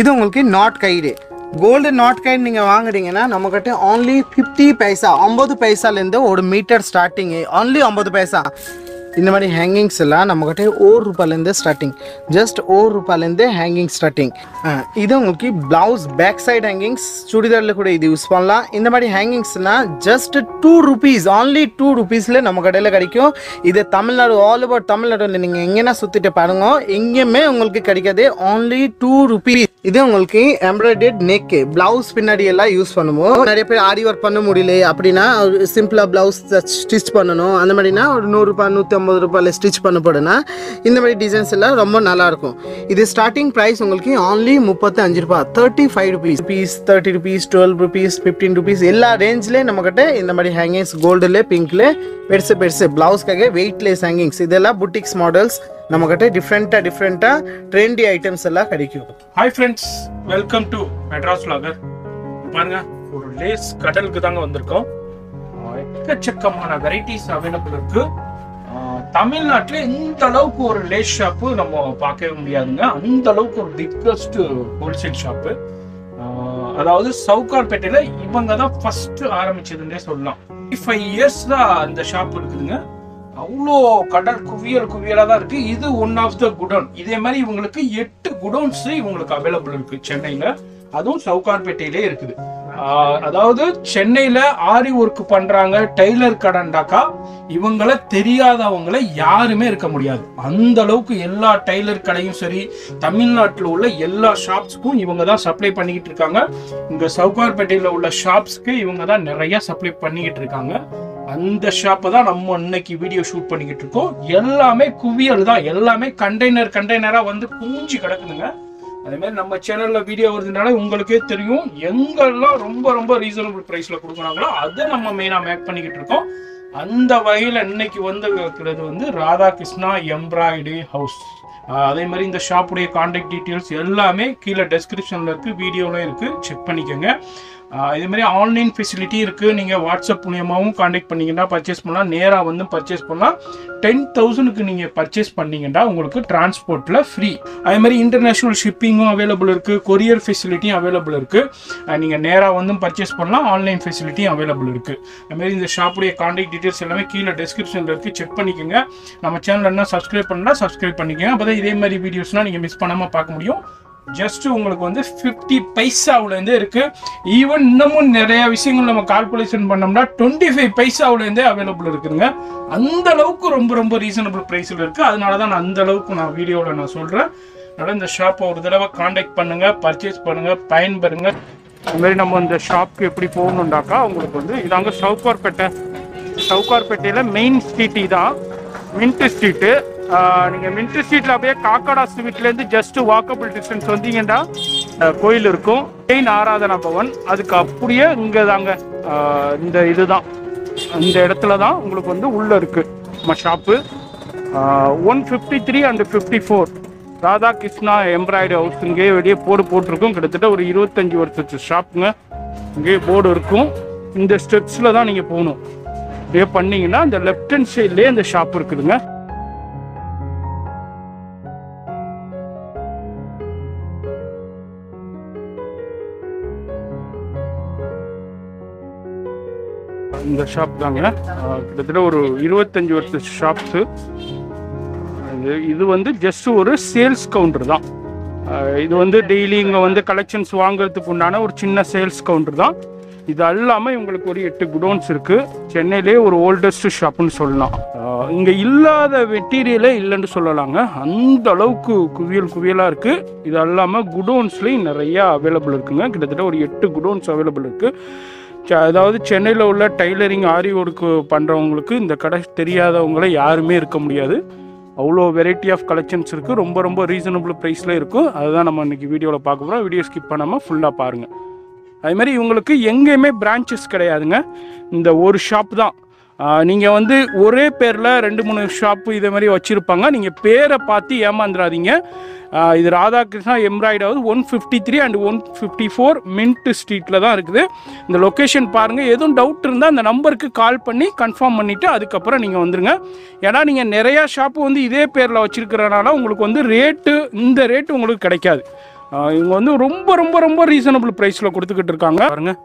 இது உங்களுக்கு நாட் கயிறு கோல்டு நாட் கயிறு நீங்கள் வாங்குறீங்கன்னா நம்மக்கிட்ட only 50 பைசா 50 பைசாலேருந்து ஒரு மீட்டர் ஸ்டார்டிங்கு only 50 பைசா இந்த மாதிரி ஹேங்கிங்ஸ் எல்லாம் நம்மக்கிட்ட ₹1 ஸ்டார்டிங் ஜஸ்ட் ₹1 ஹேங்கிங் ஸ்டார்டிங் இது உங்களுக்கு ப்ளவுஸ் பேக் சைடு ஹேங்கிங்ஸ் சுடிதாரில் கூட இது யூஸ் பண்ணலாம் இந்த மாதிரி ஹேங்கிங்ஸ்லாம் ஜஸ்ட் ₹2 only ₹2 நம்ம கடையில் கிடைக்கும் இது தமிழ்நாடு ஆல் ஓவர் தமிழ்நாடுல நீங்கள் எங்கேனா சுற்றிட்டு பாருங்க எங்கேயுமே உங்களுக்கு கிடைக்காது only ₹2 இது உங்களுக்கு எம்ப்ராய்டட் நெக்கு ப்ளவுஸ் பின்னாடி எல்லாம் யூஸ் பண்ணுவோம் நிறைய பேர் ஆரி ஒர்க் பண்ண முடியல அப்படின்னா சிம்பிளாக ப்ளவுஸ் ஸ்டிச் பண்ணணும் அந்த மாதிரினா ஒரு ₹100 ஸ்டிச் பண்ணப்படுனா இந்த மாதிரி டிசைன்ஸ் எல்லாம் ரொம்ப நல்லாயிருக்கும் இது ஸ்டார்டிங் ப்ரைஸ் உங்களுக்கு ஆன்லி ₹35 ₹35 ₹30 ₹12 ₹15 எல்லா ரேஞ்சில் நம்மக்கிட்ட இந்த மாதிரி ஹேங்கிங்ஸ் கோல்டில் பிங்க்கில் பெருசு பெருசு ப்ளவுஸ்க்காக வெயிட்லெஸ் ஹேங்கிங்ஸ் இதெல்லாம் புட்டிக்ஸ் மாடல்ஸ் नमक्कटे डिफरेंटा डिफरेंटा ट्रेंडी आइटम्स எல்லாம் கிடைக்கும் hi friends welcome to Madras vlogger பாருங்க ஒரு லேஸ் கடலுக்கு தாங்க வந்திருக்கோம் எக்கச்சக்கமான வெரைட்டிஸ் அவைலபிள் இருக்கு தமிழ்நாட்டுல இந்த அளவுக்கு ஒரு லேஸ் ஷாப் நம்ம பார்க்கவே முடியாதுங்க அந்த அளவுக்கு ஒரு பிக்கஸ்ட் ஹோல்சேல் ஷாப் அதாவது சவுகார்பேட்டையில இவங்க தான் ஃபர்ஸ்ட் ஆரம்பிச்சதுன்னே சொல்லலாம் 5 இயர்ஸ் தான் இந்த ஷாப் இருக்குதுங்க அவ்வளோ கடல் குவியலாக தான் இருக்குது இது ஒன் ஆஃப் த குடோன் இதே மாதிரி இவங்களுக்கு 8 குடோன்ஸ் இவங்களுக்கு அவைலபிள் இருக்குது சென்னையில் அதுவும் சவுகார்பேட்டையிலே இருக்குது அதாவது சென்னையில் ஆரி ஒர்க் பண்ணுறாங்க டெய்லர் கடைண்டாக்கா இவங்கள தெரியாதவங்கள யாருமே இருக்க முடியாது அந்த அளவுக்கு எல்லா டெய்லர் கடையும் சரி தமிழ்நாட்டில் உள்ள எல்லா ஷாப்ஸ்க்கும் இவங்க தான் சப்ளை பண்ணிக்கிட்டு இருக்காங்க இங்கே சவுகார்பேட்டையில் உள்ள ஷாப்ஸ்க்கு இவங்க தான் நிறையா சப்ளை பண்ணிக்கிட்டு இருக்காங்க அந்த ஷாப்பை தான் நம்ம இன்னைக்கு வீடியோ ஷூட் பண்ணிக்கிட்டு இருக்கோம் எல்லாமே குவியல் தான் எல்லாமே கண்டெய்னராக வந்து குஞ்சு கிடக்குதுங்க அதே மாதிரி நம்ம சேனலில் வீடியோ வருதுனால உங்களுக்கே தெரியும் எங்கெல்லாம் ரொம்ப ரொம்ப ரீசனபிள் ப்ரைஸில் கொடுக்குறாங்களோ அதை நம்ம மெயினாக மேக் பண்ணிக்கிட்டு இருக்கோம் அந்த வகையில் இன்னைக்கு வந்து இருக்கிறது வந்து ராதா கிருஷ்ணா எம்ப்ராய்டரி ஹவுஸ் அதே மாதிரி இந்த ஷாப்புடைய கான்டாக்ட் டீட்டெயில்ஸ் எல்லாமே கீழே டெஸ்கிரிப்ஷனில் இருக்குது வீடியோலையும் இருக்குது செக் பண்ணிக்கோங்க இதே மாதிரி ஆன்லைன் ஃபெசிலிட்டி இருக்குது நீங்கள் வாட்ஸ்அப் மூலியமாகவும் காண்டாக்ட் பண்ணிங்கன்னா பர்ச்சேஸ் பண்ணலாம் நேராக வந்து பர்ச்சேஸ் பண்ணலாம் 10,000க்கு நீங்கள் பர்ச்சேஸ் பண்ணிங்கன்னா உங்களுக்கு டிரான்ஸ்போர்ட்டில் ஃப்ரீ அதே மாதிரி இன்டர்நேஷ்னல் ஷிப்பிங்கும் அவைலபிள் இருக்குது கொரியர் ஃபெசிலிட்டியும் அவைலபிள் இருக்குது நீங்கள் நேராக வந்து பர்ச்சேஸ் பண்ணலாம் ஆன்லைன் ஃபெசிலிட்டியும் அவைலபிள் இருக்குது அதுமாதிரி இந்த ஷாப்புடைய காண்டாக்ட் டீட்டெயில்ஸ் எல்லாமே கீழே டெஸ்கிரிப்ஷனில் இருக்குது செக் பண்ணிக்கோங்க நம்ம சேனல் என்ன சப்ஸ்கிரைப் பண்ணிக்கோங்க அப்போ தான் இதே மாதிரி வீடியோஸ்லாம் நீங்கள் மிஸ் பண்ணாமல் பார்க்க முடியும் ஜஸ்ட் உங்களுக்கு வந்து 50 பைசாவிலேருந்தே இருக்குது ஈவன் இன்னமும் நிறையா விஷயங்கள் நம்ம கால்குலேஷன் பண்ணோம்னா 25 பைசாவிலேருந்தே அவைலபிள் இருக்குதுங்க அந்த அளவுக்கு ரொம்ப ரொம்ப ரீசனபிள் ப்ரைஸில் இருக்குது அதனால தான் நான் அந்த அளவுக்கு நான் வீடியோவில் நான் சொல்கிறேன் அதனால் இந்த ஷாப்பை ஒரு தடவை காண்டாக்ட் பண்ணுங்கள் பர்ச்சேஸ் பண்ணுங்கள் பயன்பெறுங்க அதுமாதிரி நம்ம இந்த ஷாப்புக்கு எப்படி போகணுன்னாக்கா உங்களுக்கு வந்து இதாங்க சவுகார்பேட்டையில் மெயின் ஸ்ட்ரீட் தான் மின்ட் ஸ்ட்ரீட்டு நீங்கள் மின்ட் ஸ்ட்ரீட்டில் அப்படியே காக்கடா ஸ்ட்ரீட்லேருந்து ஜஸ்ட் வாக்கபிள் டிஸ்டன்ஸ் வந்தீங்கன்னா கோயில் இருக்கும் ஜெயின் ஆராதனா பவன் அதுக்கு அப்படியே இங்கே தாங்க இந்த இதுதான் இந்த இடத்துல தான் உங்களுக்கு வந்து உள்ளே இருக்குது நம்ம shop 153 and 54 Radha Krishna embroidery house இங்கேயே வெளியே போர்டு போட்டிருக்கும் கிட்டத்தட்ட ஒரு 25 வருஷத்து ஷாப்புங்க இங்கேயே போர்டு இருக்கும் இந்த ஸ்டெப்ஸில் தான் நீங்கள் போகணும் அப்படியே பண்ணிங்கன்னா இந்த லெஃப்ட் ஹேண்ட் சைட்லேயே இந்த ஷாப் இருக்குதுங்க இந்த ஷாப் தாங்க கிட்டத்தட்ட ஒரு 25 வருஷ ஷாப்ஸு இது வந்து ஜஸ்ட் ஒரு சேல்ஸ் கவுண்டர் தான் இது வந்து டெய்லி இங்கே வந்து கலெக்ஷன்ஸ் வாங்குறதுக்கு உண்டான ஒரு சின்ன சேல்ஸ் கவுண்டர் தான் இது அல்லாமல் இவங்களுக்கு ஒரு 8 குடோன்ஸ் இருக்குது சென்னையிலே ஒரு ஓல்டஸ்ட் ஷாப்புன்னு சொல்லலாம் இங்கே இல்லாத மெட்டீரியலே இல்லைன்னு சொல்லலாங்க அந்த அளவுக்கு குவியலாக இருக்குது இது அல்லாமல் குடோன்ஸ்லேயும் நிறையா அவைலபிள் இருக்குங்க கிட்டத்தட்ட ஒரு 8 குடோன்ஸ் அவைலபிள் இருக்குது அதாவது சென்னையில் உள்ள டைலரிங் ஆரி ஒர்க்கு பண்ணுறவங்களுக்கு இந்த கடை தெரியாதவங்கள யாருமே இருக்க முடியாது அவ்வளோ வெரைட்டி ஆஃப் கலெக்ஷன்ஸ் இருக்குது ரொம்ப ரொம்ப ரீசனபிள் ப்ரைஸில் இருக்கும் அதுதான் நம்ம இன்றைக்கி வீடியோவில் பார்க்க போகிறோம் வீடியோ ஸ்கிப் பண்ணாமல் ஃபுல்லாக பாருங்கள் அதுமாதிரி இவங்களுக்கு எங்கேயுமே பிரான்ச்சஸ் கிடையாதுங்க இந்த ஒரு ஷாப் தான் நீங்கள் வந்து ஒரே பேரில் 2-3 ஷாப்பு இதே மாதிரி வச்சுருப்பாங்க நீங்கள் பேரை பார்த்து ஏமாந்துடாதீங்க இது Radhakrishna embroidery house 153 and 154 mint ஸ்ட்ரீட்டில் தான் இருக்குது இந்த லொக்கேஷன் பாருங்கள் எதுவும் டவுட் இருந்தால் அந்த நம்பருக்கு கால் பண்ணி கன்ஃபார்ம் பண்ணிவிட்டு அதுக்கப்புறம் நீங்கள் வந்துடுங்க ஏன்னா நீங்கள் நிறையா ஷாப்பு வந்து இதே பேரில் வச்சுருக்கிறனால உங்களுக்கு வந்து ரேட்டு இந்த ரேட்டு உங்களுக்கு கிடைக்காது இவங்க வந்து ரொம்ப ரொம்ப ரொம்ப ரீசனபிள் ப்ரைஸில் கொடுத்துக்கிட்டு இருக்காங்க. பாருங்கள்,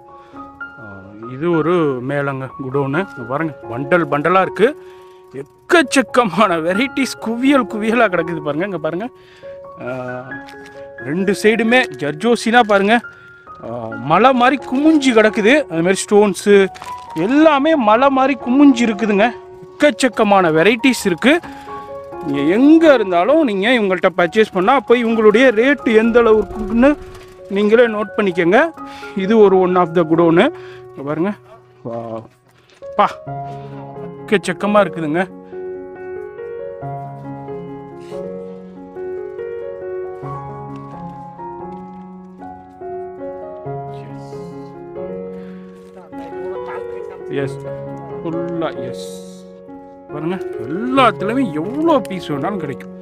இது ஒரு மேலங்க குடோனு. பாருங்கள், பண்டல் பண்டலாக இருக்குது. எக்கச்சக்கமான வெரைட்டிஸ் குவியலாக கிடக்குது. பாருங்கள், இங்கே பாருங்கள், ரெண்டு சைடுமே ஜர்ஜோசினா பாருங்கள் மலை மாதிரி குமிஞ்சி கிடக்குது. அதுமாதிரி ஸ்டோன்ஸு எல்லாமே மலை மாதிரி குமிஞ்சி இருக்குதுங்க. எக்கச்சக்கமான வெரைட்டிஸ் இருக்குது. நீங்கள் எங்கே இருந்தாலும் நீங்கள் இவங்கள்ட்ட பர்ச்சேஸ் பண்ணால் அப்போ இவங்களுடைய ரேட்டு எந்த அளவுக்குன்னு நீங்களே நோட் பண்ணிக்கோங்க. இது ஒரு ஒன் ஆஃப் த குடோனு. பாருங்க, பா எக்கச்சக்கமாக இருக்குதுங்க. எஸ் ஃபுல்லாக எஸ் பாருங்க, எல்லாத்துலேயுமே எவ்வளோ பீஸ் வேணாலும் கிடைக்கும்.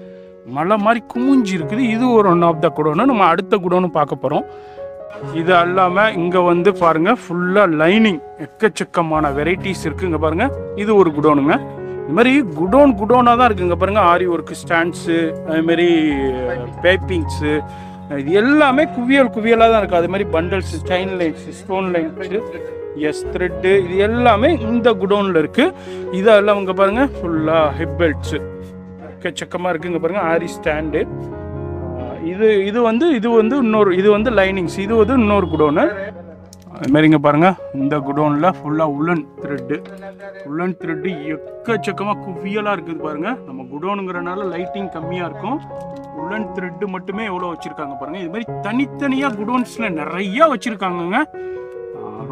மலை மாதிரி குமிஞ்சி இருக்குது. இது ஒரு ஒன் ஆஃப் த குடோன்னு. நம்ம அடுத்த குடோன்னு பார்க்க போகிறோம். இது அல்லாமல் இங்கே வந்து பாருங்கள், ஃபுல்லாக லைனிங் எக்கச்சக்கமான வெரைட்டிஸ் இருக்குது. இங்கே பாருங்கள், இது ஒரு குடோனுங்க. இது மாதிரி குடோனாக தான் இருக்குங்க. பாருங்கள், ஆரி ஒர்க்கு ஸ்டாண்ட்ஸு, அதுமாரி பேப்பிங்ஸு, இது எல்லாமே குவியலாக தான் இருக்குது. அது மாதிரி bundles, chain lines, stone lines, S thread, இது எல்லாமே இந்த குடோனில் இருக்குது. இதெல்லாம் இங்கே பாருங்கள், ஃபுல்லாக ஹிப் பெல்ட்ஸு எக்கச்சக்கமாக இருக்குது. இங்கே பாருங்கள், ஆரி ஸ்டாண்டு. இது வந்து இன்னொரு, இது வந்து லைனிங்ஸ். இது வந்து இன்னொரு குடோனு. அதுமாரி இங்கே பாருங்கள், இந்த குடோனில் ஃபுல்லாக உலன் த்ரெட்டு எக்கச்சக்கமாக குவியலாக இருக்குது. பாருங்கள், நம்ம குடோனுங்கிறனால லைட்டிங் கம்மியாக இருக்கும். உலன் த்ரெட்டு மட்டுமே எவ்வளோ வச்சுருக்காங்க பாருங்கள். இது மாதிரி தனித்தனியாக குடோன்ஸில் நிறையா வச்சுருக்காங்கங்க.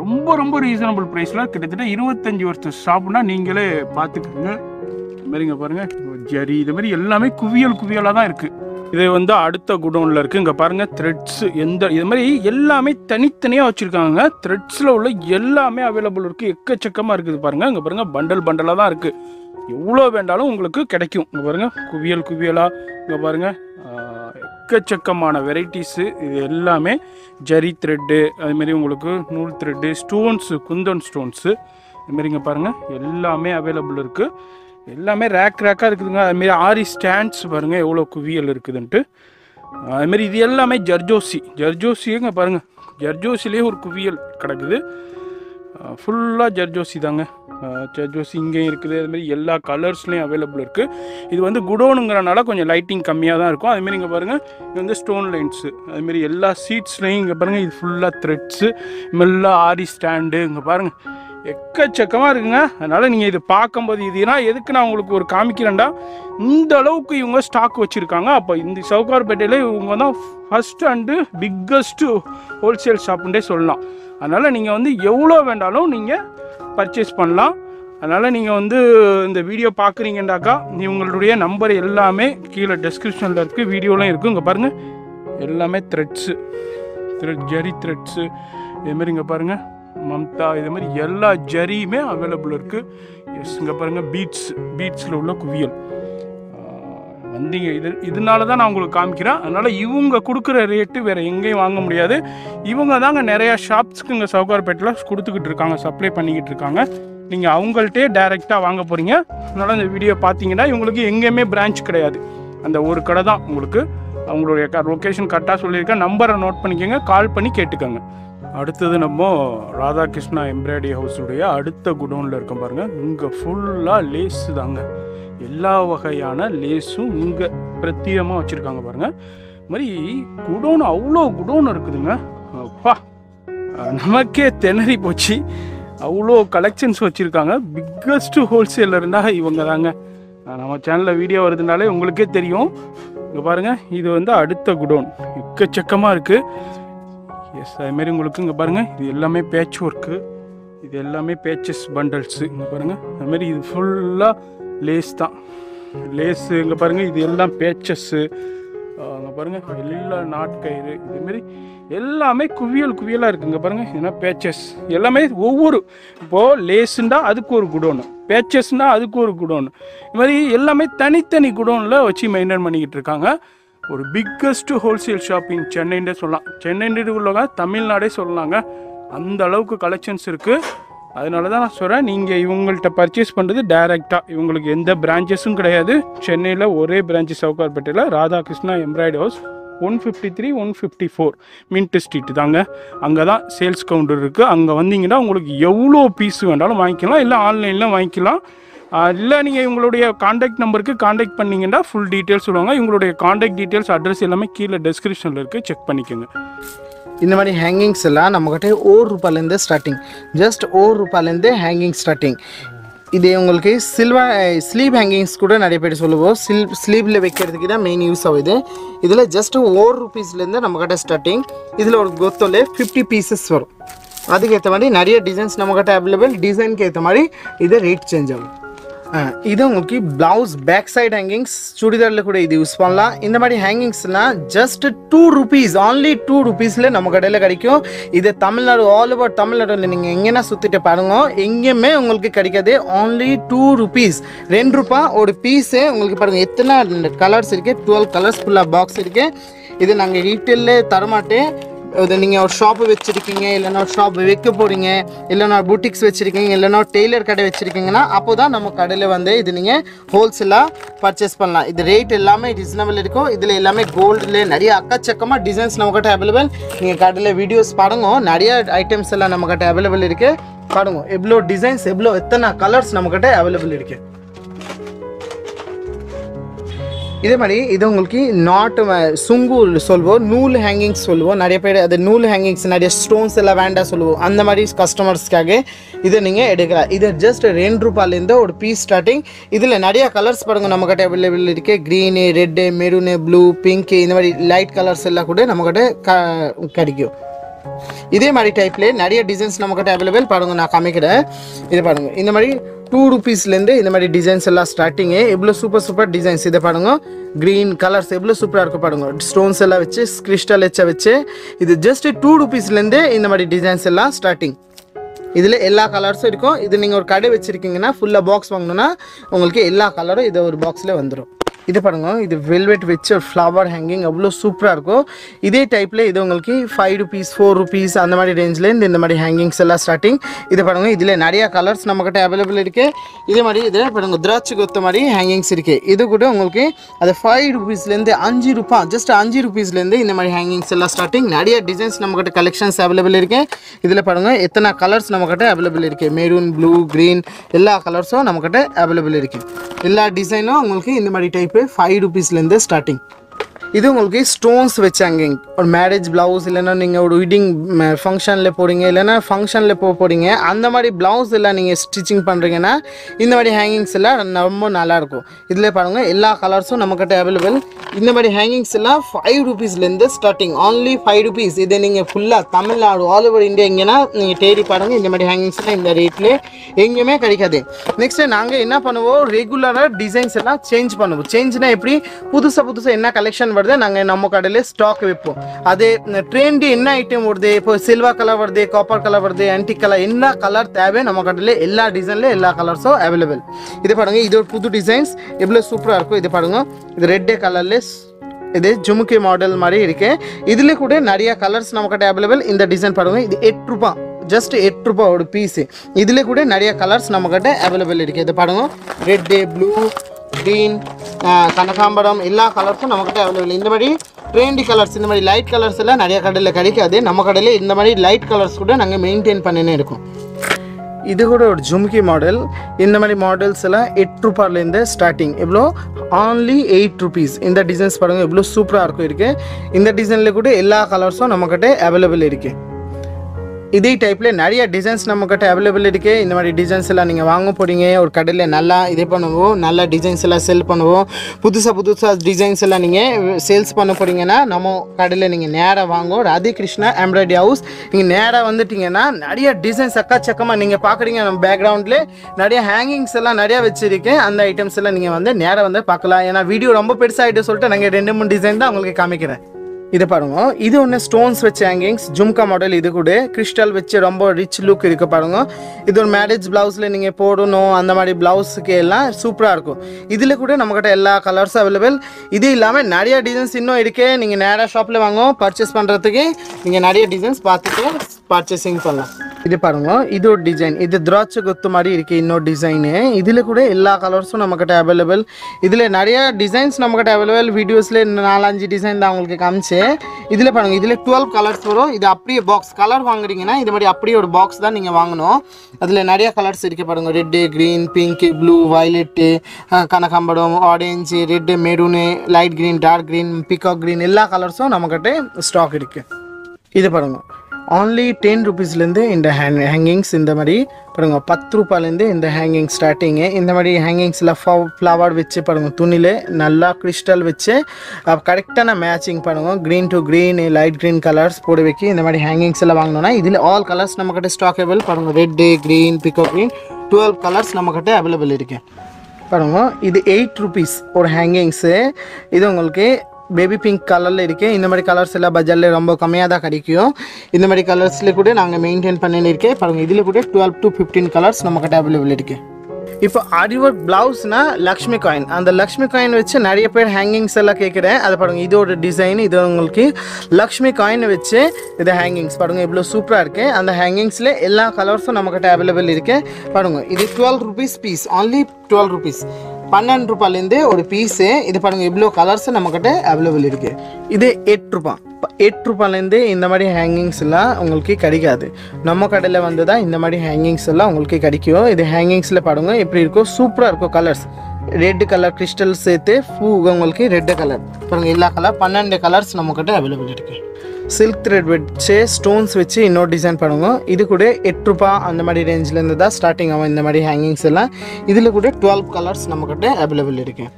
ரொம்ப ரொம்ப ரீசனபிள் ப்ரைஸில் கிட்டத்தட்ட 25 வருஷம் ஷாப்னா நீங்களே பார்த்துக்கோங்க. இதுமாரி இங்கே பாருங்கள், ஜரி, இது மாதிரி எல்லாமே குவியலாக தான் இருக்குது. இது வந்து அடுத்த குடோனில் இருக்குது. இங்கே பாருங்கள், த்ரெட்ஸு இது மாதிரி எல்லாமே தனித்தனியாக வச்சுருக்காங்க. த்ரெட்ஸில் உள்ள எல்லாமே அவைலபிள் இருக்குது. எக்கச்சக்கமாக இருக்குது. பாருங்கள், இங்கே பாருங்கள், பண்டலாக தான் இருக்குது. எவ்வளோ வேண்டாலும் உங்களுக்கு கிடைக்கும். இங்கே பாருங்கள், குவியலாக இங்கே பாருங்கள், எக்கச்சக்கமான வெரைட்டிஸு. இது எல்லாமே ஜரி த்ரெட்டு, அதுமாரி உங்களுக்கு நூல் த்ரெட்டு, ஸ்டோன்ஸு, குந்தன் ஸ்டோன்ஸு, இதுமாரி இங்கே பாருங்கள் எல்லாமே அவைலபிள் இருக்குது. எல்லாமே ரேக்காக இருக்குதுங்க. அதுமாரி ஆரி ஸ்டாண்ட்ஸ் பாருங்கள், எவ்வளோ குவியல் இருக்குதுன்ட்டு. அதுமாரி இது எல்லாமே ஜர்ஜோசிங்க பாருங்கள். ஜர்ஜோசிலே ஒரு குவியல் கிடக்குது. ஃபுல்லாக ஜர்ஜோசி தாங்க. ஜர்ஜோசி இங்கேயும் இருக்குது. அதுமாரி எல்லா கலர்ஸ்லேயும் அவைலபிள் இருக்குது. இது வந்து குடோனுங்கிறனால கொஞ்சம் லைட்டிங் கம்மியாக தான் இருக்கும். அதுமாரி இங்கே பாருங்கள், இது வந்து ஸ்டோன் லைன்ஸு. அதுமாரி எல்லா சீட்ஸ்லேயும் இங்கே பாருங்கள், இது ஃபுல்லாக த்ரெட்ஸு, மெல்லா ஆரி ஸ்டாண்டு. இங்கே பாருங்கள், எக்கச்சக்கமாக இருக்குங்க. அதனால் நீங்கள் இது பார்க்கும்போது இதுனா எதுக்கு நான் உங்களுக்கு ஒரு காமிக்கிறேன்டா, இந்த அளவுக்கு இவங்க ஸ்டாக் வச்சுருக்காங்க. அப்போ இந்த சவுகார்பேட்டையில் இவங்க தான் ஃபஸ்ட் அண்டு பிக்கஸ்ட்டு ஹோல்சேல் ஷாப்புன்றே சொல்லலாம். அதனால் நீங்கள் வந்து எவ்வளோ வேண்டாலும் நீங்கள் பர்ச்சேஸ் பண்ணலாம். அதனால் நீங்கள் வந்து இந்த வீடியோ பார்க்குறீங்கண்டாக்கா, இவங்களுடைய நம்பர் எல்லாமே கீழே டெஸ்கிரிப்ஷனில் இருக்குது, வீடியோலாம் இருக்குது. இங்கே பாருங்கள், எல்லாமே ஜரி த்ரெட்ஸு, இதுமாரி இங்கே பாருங்கள் மம்தா, இது மாதிரி எல்லா ஜரியுமே அவைலபிள் இருக்குது. எஸ், இங்கே பாருங்கள் பீட்ஸில் உள்ள குவியல் வந்தீங்க. இதனால தான் நான் உங்களுக்கு காமிக்கிறேன். அதனால் இவங்க கொடுக்குற ரேட்டு வேறு எங்கேயும் வாங்க முடியாது. இவங்க தாங்க நிறையா ஷாப்ஸ்க்கு இங்கே சவுகார்பேட்டில் கொடுத்துக்கிட்டு இருக்காங்க, சப்ளை பண்ணிக்கிட்டு இருக்காங்க. நீங்கள் அவங்கள்ட்டே டைரெக்டாக வாங்க போகிறீங்க. அதனால் இந்த வீடியோ பார்த்தீங்கன்னா இவங்களுக்கு எங்கேயுமே பிரான்ச் கிடையாது, அந்த ஒரு கடை தான் உங்களுக்கு. அவங்களுடைய லொக்கேஷன் கரெக்டாக சொல்லியிருக்கேன். நம்பரை நோட் பண்ணிக்கோங்க, கால் பண்ணி கேட்டுக்கோங்க. அடுத்தது நம்ம ராதா கிருஷ்ணா எம்ப்ராய்டரி ஹவுஸுடைய அடுத்த குடோனில் இருக்க பாருங்கள். இங்கே ஃபுல்லாக லேஸு தாங்க. எல்லா வகையான லேஸும் இங்கே பிரத்யேகமாக வச்சுருக்காங்க பாருங்கள். இது மாதிரி குடோன் அவ்வளோ குடோன் இருக்குதுங்க. அப்பா, நமக்கே திணறி போச்சு. அவ்வளோ கலெக்ஷன்ஸ் வச்சுருக்காங்க. பிக்கஸ்ட்டு ஹோல்சேலர்னால் இவங்க தாங்க. நம்ம சேனலில் வீடியோ வருதுனாலே உங்களுக்கே தெரியும். இங்கே பாருங்கள், இது வந்து அடுத்த குடோன். எக்கச்சக்கமாக இருக்குது. எஸ், அதுமாரி உங்களுக்கு இங்கே பாருங்கள், இது எல்லாமே பேட்ச் ஒர்க்கு. இது எல்லாமே பேச்சஸ் பண்டல்ஸு. இங்கே பாருங்கள், அதுமாரி இது ஃபுல்லாக லேஸ் தான். லேஸு இங்கே பாருங்கள், இது எல்லாம் பேச்சஸ்ஸு. அங்கே பாருங்கள், எல்லா நாட்கயிறு, இதுமாரி எல்லாமே குவியலாக இருக்குது. இங்கே பாருங்கள், ஏன்னா பேச்சஸ் எல்லாமே ஒவ்வொரு, இப்போது லேஸுண்டா அதுக்கு ஒரு குடோனு, பேச்சஸ்னால் அதுக்கு ஒரு குடோனு, இது மாதிரி எல்லாமே தனித்தனி குடோனில் வச்சு மெயின்டைன் பண்ணிக்கிட்டு இருக்காங்க. ஒரு பிக்கஸ்ட்டு ஹோல்சேல் ஷாப்பிங் சென்னைன்றே சொல்லலாம். சென்னைன்றது உள்ளவங்க தமிழ்நாடே சொல்லலாங்க. அந்த அளவுக்கு கலெக்ஷன்ஸ் இருக்குது. அதனால தான் நான் சொல்கிறேன், நீங்கள் இவங்கள்ட்ட பர்ச்சேஸ் பண்ணுறது டைரெக்டாக. இவங்களுக்கு எந்த பிரான்ச்சஸும் கிடையாது. சென்னையில் ஒரே பிரான்ச்சு சவுகார்பேட்டையில் Radhakrishna embroidery house. 153 154 mint street தாங்க. அங்கே தான் சேல்ஸ் கவுண்டர் இருக்குது. அங்கே வந்தீங்கன்னா உங்களுக்கு எவ்வளோ பீஸ் வேண்டாலும் வாங்கிக்கலாம், இல்லை ஆன்லைனில் வாங்கிக்கலாம், இல்லை நீங்கள் இவங்களுடைய காண்டாக்ட் நம்பருக்கு காண்டாக்ட் பண்ணிங்கன்னா ஃபுல் டீட்டெயில்ஸ் சொல்லுவாங்க. இவங்களுடைய காண்டாக்ட் டீட்டெயில்ஸ் அட்ரஸ் எல்லாமே கீழே டெஸ்கிரிப்ஷனில் இருக்குது, செக் பண்ணிக்கோங்க. இந்த மாதிரி ஹேங்கிங்ஸ் எல்லாம் நம்மக்கிட்ட ₹1லேருந்து ஸ்டார்டிங், ஜஸ்ட் ₹1லேருந்து ஹேங்கிங் ஸ்டார்டிங். இது உங்களுக்கு ஸ்லீவ் ஹேங்கிங்ஸ் கூட நிறைய பேர் சொல்லுவோம். ஸ்லீவில் வைக்கிறதுக்கு தான் மெயின் யூஸ் ஆகுது. இதில் ஜஸ்ட்டு ₹1லேருந்து நம்மக்கிட்ட ஸ்டார்டிங். இதில் ஒரு கொத்தோலே 50 pieces வரும். அதுக்கேற்ற மாதிரி நிறைய டிசைன்ஸ் நம்மக்கிட்ட அவைலபிள். டிசைனுக்கு ஏற்ற மாதிரி இது ரேட் சேஞ்ச் ஆகும். இது உங்களுக்கு ப்ளவுஸ் பேக் சைட் ஹேங்கிங்ஸ், சுடிதாரில் கூட இது யூஸ் பண்ணலாம். இந்த மாதிரி ஹேங்கிங்ஸ்லாம் ஜஸ்ட் ₹2, ஆன்லி ₹2 நம்ம கடையில் கிடைக்கும். இது தமிழ்நாடு, ஆல் ஓவர் தமிழ்நாடுல நீங்கள் எங்கேனா சுற்றிட்டு பாருங்க, எங்கேயுமே உங்களுக்கு கிடைக்காது. ஆன்லி ₹2, ₹2 ஒரு பீஸு. உங்களுக்கு பாருங்கள் எத்தனை கலர்ஸ் இருக்குது, 12 கலர்ஸ் ஃபுல்லாக பாக்ஸ் இருக்குது. இது நாங்கள் ரீட்டெயிலே தரமாட்டேன். இது நீங்கள் ஒரு ஷாப்பு வச்சுருக்கீங்க, இல்லைனா ஒரு ஷாப் வைக்க போகிறீங்க, இல்லைனா பூட்டிக்ஸ் வச்சுருக்கீங்க, இல்லைனா டெய்லர் கடை வச்சுருக்கீங்கன்னா அப்போ தான் நம்ம கடையில் வந்து இது நீங்கள் ஹோல்சேலாக பர்ச்சேஸ் பண்ணலாம். இது ரேட் எல்லாமே ரீசனபிள் இருக்கும். இதில் எல்லாமே கோல்டில் நிறைய அக்கச்சக்கமாக டிசைன்ஸ் நம்மக்கிட்ட அவைலபிள். நீங்கள் கடையில் வீடியோஸ் பாருங்க, நிறைய ஐட்டம்ஸ் எல்லாம் நம்மக்கிட்ட அவைலபிள் இருக்குது. பாருங்க எவ்வளோ டிசைன்ஸ், எவ்வளோ எத்தனை கலர்ஸ் நம்மக்கிட்ட அவைலபிள் இருக்குது. இதே மாதிரி இது உங்களுக்கு நாட்டு சுங்குல் சொல்வோம், நூல் ஹேங்கிங்ஸ் சொல்லுவோம். நிறைய பேர் அது நூல் ஹேங்கிங்ஸ் நிறைய ஸ்டோன்ஸ் எல்லாம் வேண்டாம் சொல்லுவோம். அந்த மாதிரி கஸ்டமர்ஸ்க்காக இதை நீங்கள் எடுக்கலாம். இது ஜஸ்ட் ₹2லேருந்து ஒரு பீஸ் ஸ்டார்டிங். இதில் நிறையா கலர்ஸ் பாருங்கள் நம்மக்கிட்ட அவைலபிள் இருக்குது. Green, red, maroon, blue, pink, இந்த மாதிரி லைட் கலர்ஸ் எல்லாம் கூட நம்மக்கிட்ட கிடைக்கும். இதே மாதிரி டைப்லேயே நிறைய டிசைன்ஸ் நம்மக்கிட்ட அவைலபிள். பாருங்கள் நான் காமிக்கிறேன், இதை பாருங்கள். இந்த மாதிரி ₹2லேருந்து இந்த மாதிரி டிசைன்ஸ் எல்லாம் ஸ்டார்டிங்கு. எவ்வளோ சூப்பர் சூப்பர் டிசைன்ஸ் இதை பாருங்க. க்ரீன் கலர்ஸ் எவ்வளோ சூப்பராக இருக்கும் பாருங்க. ஸ்டோன்ஸ் எல்லாம் வச்சு கிறிஸ்டல் வச்ச வச்சு இது ஜஸ்ட் ₹2லேருந்து இந்த மாதிரி டிசைன்ஸ் எல்லாம் ஸ்டார்டிங். இதில் எல்லா கலர்ஸும் இருக்கும். இது நீங்கள் ஒரு கடை வச்சுருக்கீங்கன்னா ஃபுல்லாக பாக்ஸ் வாங்கணுன்னா உங்களுக்கு எல்லா கலரும் இதை ஒரு பாக்ஸில் வந்துடும். இது பாருங்கள், இது வெல்வெட் வச்சு ஒரு ஃப்ளவர் ஹேங்கிங் அவ்வளோ சூப்பராக இருக்கும். இதே டைப்பில் இது உங்களுக்கு ₹5, ₹4 அந்த மாதிரி ரேஞ்சிலேருந்து இந்த மாதிரி ஹேங்கிங்ஸ் எல்லாம் ஸ்டார்டிங். இது பாருங்கள், இதில் நிறையா கலர்ஸ் நம்மக்கிட்ட அவைலபிள் இருக்குது. இதே மாதிரி இதில் பாருங்கள் திராட்சை கொத்த மாதிரி ஹேங்கிங்ஸ் இருக்குது. இது கூட உங்களுக்கு அது ₹5லேருந்து ₹5, ஜஸ்ட் ₹5லேருந்து இந்த மாதிரி ஹேங்கிங்ஸ் எல்லாம் ஸ்டார்டிங். நிறைய டிசைன்ஸ் நம்மக்கிட்ட கலெக்ஷன்ஸ் அவைலபிள் இருக்குது. இதில் பாருங்கள் எத்தனை கலர்ஸ் நம்மக்கிட்ட அவைலபிள் இருக்குது. மெரூன், ப்ளூ, க்ரீன் எல்லா கலர்ஸும் நம்மக்கிட்ட அவைலபிள் இருக்குது. எல்லா டிசைனும் உங்களுக்கு இந்த மாதிரி டைப் ₹5லேருந்து ஸ்டார்டிங். இது உங்களுக்கு ஸ்டோன்ஸ் வச்சு ஹேங்கிங். ஒரு மேரேஜ் ப்ளவுஸ், இல்லைனா நீங்கள் ஒரு வெட்டிங் ஃபங்க்ஷனில் போகிறீங்க, இல்லைனா ஃபங்க்ஷனில் போகிறீங்க, அந்த மாதிரி ப்ளவுஸ் எல்லாம் நீங்கள் ஸ்டிச்சிங் பண்ணுறீங்கன்னா இந்த மாதிரி ஹேங்கிங்ஸ் எல்லாம் ரொம்ப நல்லாயிருக்கும். இதில் பாருங்கள் எல்லா கலர்ஸும் நம்மக்கிட்ட அவைலபிள். இந்த மாதிரி ஹேங்கிங்ஸ் எல்லாம் ₹5லேருந்து ஸ்டார்டிங், ஆன்லி ₹5. இதை நீங்கள் ஃபுல்லாக தமிழ்நாடு, ஆல் ஓவர் இந்தியா எங்கேனா நீங்கள் தேடி பாருங்கள். இந்த மாதிரி ஹேங்கிங்ஸ்லாம் இந்த ரேட்டில் எங்கேயுமே கிடைக்காது. நெக்ஸ்ட்டு நாங்கள் என்ன பண்ணுவோம், ரெகுலராக டிசைன்ஸ் எல்லாம் சேஞ்ச் பண்ணுவோம். சேஞ்ச்னா எப்படி, புதுசாக என்ன கலெக்ஷன் வருது நாங்கள் நம்ம கடையில் ஸ்டாக் வைப்போம். அது ட்ரெண்டு என்ன ஐட்டம் வருது, இப்போ சில்வர் கலர் வருது, காப்பர் கலர் வருது, ஆன்டிக் கலர், எல்லா கலர் தேவை நம்ம கடையில். எல்லா டிசைனில் எல்லா கலர்ஸும் அவைலபிள். இது பாருங்க, இது ஒரு புது டிசைன்ஸ் எவ்வளோ சூப்பராக இருக்கும். இது பாருங்க, இது ரெட்டு கலர்ல இது ஜுமுக்கி மாடல் மாதிரி இருக்கு. இதில் கூட நிறைய கலர்ஸ் நம்ம கிட்ட அவைலபிள். இந்த டிசைன் பாருங்க, இது ₹8, ஜஸ்ட் ₹8 ஒரு பீஸு. இதில் கூட நிறைய கலர்ஸ் நம்ம கிட்ட அவைலபிள் இருக்கு. இது பாருங்க, ரெட்டு, ப்ளூ, க்ரீன், கனகாம்பரம் எல்லா கலர்ஸும் நம்மக்கிட்ட அவைலபிள். இந்த மாதிரி ட்ரெண்டி கலர்ஸ், இந்த மாதிரி லைட் கலர்ஸ் எல்லாம் நிறைய கடையில் கிடைக்காது. நம்ம கடையில் இந்த மாதிரி லைட் கலர்ஸ் கூட நாங்கள் மெயின்டைன் பண்ணினே இருக்கோம். இது கூட ஒரு ஜும்கி மாடல். இந்த மாதிரி மாடல்ஸ் எல்லாம் ₹8லேருந்து ஸ்டார்டிங். எவ்வளோ, ஆன்லி ₹8. இந்த டிசைன்ஸ் பாருங்கள் எவ்வளோ சூப்பராக இருக்கும் இருக்குது. இந்த டிசைனில் கூட எல்லா கலர்ஸும் நம்மக்கிட்ட அவைலபிள் இருக்குது. இதே டைப்பில் நிறைய டிசைன்ஸ் நம்மக்கிட்ட அவைலபிள் இருக்குது. இந்த மாதிரி டிசைன்ஸ் எல்லாம் நீங்கள் வாங்க போகிறீங்க ஒரு கடையில், நல்லா இதே பண்ணுவோம், நல்லா டிசைன்ஸ் எல்லாம் சேல் பண்ணுவோம். புதுசாக டிசைன்ஸ் எல்லாம் நீங்கள் சேல்ஸ் பண்ண போகிறீங்கன்னா நம்ம கடையில் நீங்கள் நேராக வாங்குவோம். Radhe Krishna embroidery house. நீங்கள் நேராக வந்துட்டிங்கன்னா நிறைய டிசைன்ஸ் அக்கச்சக்கமாக நீங்கள் பார்க்குறீங்க. நம்ம பேக்ரவுண்டில் நிறைய ஹேங்கிங்ஸ் எல்லாம் நிறையா வச்சுருக்கேன். அந்த ஐட்டம்ஸ் எல்லாம் நீங்கள் வந்து நேராக வந்து பார்க்கலாம். ஏன்னா வீடியோ ரொம்ப பெருசாகிட்டு சொல்லிட்டு நாங்கள் 2-3 டிசைன் தான் உங்களுக்கு காமிக்கிறேன். இதை பாருங்க, இது ஒன்று ஸ்டோன்ஸ் வச்சு ஹேங்கிங்ஸ், ஜும்கா மாடல். இது கூட கிறிஸ்டல் வச்சு ரொம்ப ரிச் லுக் இருக்குது பாருங்க. இது ஒரு மேரேஜ் ப்ளவுஸில் நீங்கள் போடணும், அந்த மாதிரி ப்ளவுஸுக்கு எல்லாம் சூப்பராக இருக்கும். இதில் கூட நம்மக்கிட்ட எல்லா கலர்ஸும் அவைலபிள். இது இல்லாமல் நிறைய டிசைன்ஸ் இன்னும் இருக்குது. நீங்கள் நேராக ஷாப்பில் வாங்குவோம். பர்ச்சேஸ் பண்ணுறதுக்கு நீங்கள் நிறைய டிசைன்ஸ் பார்த்துட்டு பர்ச்சேசிங் பண்ணலாம். இது பாருங்க, இது ஒரு டிசைன். இது திராட்சை கொத்து மாதிரி இருக்கு. இன்னொரு டிசைன் இதுல கூட எல்லா கலர்ஸும் நம்மகிட்ட அவைலபிள். இதுல நிறைய டிசைன்ஸ் நம்மகிட்ட அவைலபிள். வீடியோஸ்ல 4-5 டிசைன் தான் உங்களுக்கு காமிச்சேன். இதுல பாருங்க, இதுல 12 கலர்ஸ் வரும். இது அப்படியே பாக்ஸ் கலர் வாங்குறீங்கன்னா இது மாதிரி அப்படியே ஒரு பாக்ஸ் தான் நீங்க வாங்கணும். அதுல நிறைய கலர்ஸ் இருக்கு பாருங்க. Red, green, pink, blue, violet, கனகாம்பரம், orange, red, maroon, light green, dark green, peacock green, எல்லா கலர்ஸும் நம்மகிட்ட ஸ்டாக் இருக்கு. இது பாருங்க, only 10 रुपीसலேருந்து இந்த ஹேங்கிங்ஸ் இந்த மாதிரி பாருங்க. 10 ரூபாயிலேருந்து இந்த ஹேங்கிங் ஸ்டார்டிங்கு. இந்த மாதிரி ஹேங்கிங்ஸில் ஃப்ளவர் வச்சு பாருங்கள். துணியில் நல்லா கிறிஸ்டல் வச்சு கரெக்டான மேட்சிங் பாருங்கள். Green to green, light green colours போட்டு வைக்கி இந்த மாதிரி ஹேங்கிங்ஸ் எல்லாம் வாங்கினோன்னா இதில் ஆல் கலர்ஸ் நம்மக்கிட்ட ஸ்டாக் அவைலபிள் பாருங்கள். Red, green, peacock green, 12 colours நம்மக்கிட்ட அவைலபிள் இருக்குது பாருங்கள். இது 8 ருபீஸ் ஒரு ஹேங்கிங்ஸு. இது உங்களுக்கு பேபி பிங்க் கலரில் இருக்குது. இந்த மாதிரி கலர்ஸ் எல்லாம் பஜாரில் ரொம்ப கம்மியாக தான் கிடைக்கும். இந்த மாதிரி கலர்ஸில் கூட நாங்கள் மெயின்டைன் பண்ணின்னு இருக்கேன் பாருங்கள். இதில் கூட 12 to 15 கலர்ஸ் நம்மக்கிட்ட அவைலபிள் இருக்குது. இப்போ ஆரி ஒர்க் ப்ளவுஸ்னால் லக்ஷ்மி காயின். அந்த லக்ஷ்மி காயின் வச்சு நிறைய பேர் ஹேங்கிங்ஸ் எல்லாம் கேட்குறேன். அது பாருங்க, இது ஒரு டிசைன். இது உங்களுக்கு லக்ஷ்மி காயின் வச்சு இது ஹேங்கிங்ஸ் பாருங்க. இவ்வளோ சூப்பராக இருக்குது. அந்த ஹேங்கிங்ஸில் எல்லா கலர்ஸும் நம்மக்கிட்ட அவைலபிள் இருக்குது பாருங்கள். இது 12 ருபீஸ் பீஸ், only 12 ருபீஸ். 12 ரூபாயிலேருந்து ஒரு பீஸு. இது பாருங்கள், இவ்வளோ கலர்ஸ் நம்மக்கிட்ட அவைலபிள் இருக்குது. இது 8 ரூபாய். 8 ரூபாயிலேருந்து இந்த மாதிரி ஹேங்கிங்ஸ் எல்லாம் உங்களுக்கு கிடைக்காது. நம்ம கடையில் வந்து தான் இந்த மாதிரி ஹேங்கிங்ஸ் எல்லாம் உங்களுக்கு கிடைக்கும். இது ஹேங்கிங்ஸில் பாருங்க எப்படி இருக்கும், சூப்பராக இருக்கும். கலர்ஸ் ரெட் கலர் கிறிஸ்டல் சேர்த்து பூ உங்களுக்கு ரெட்டு கலர் பாருங்கள். எல்லா கலர் 12 கலர்ஸ் நம்மக்கிட்ட அவைலபிள் இருக்குது. சில்க் த்ரெட் வச்சு ஸ்டோன்ஸ் வச்சு இன்னொரு டிசைன் பண்ணுங்க. இது கூட 8 ரூபாய் அந்த மாதிரி ரேஞ்சிலேருந்து தான் ஸ்டார்டிங் ஆகும் இந்த மாதிரி ஹேங்கிங்ஸ் எல்லாம். இதில் கூட 12 கலர்ஸ் நம்மக்கிட்ட அவைலபிள் இருக்குது.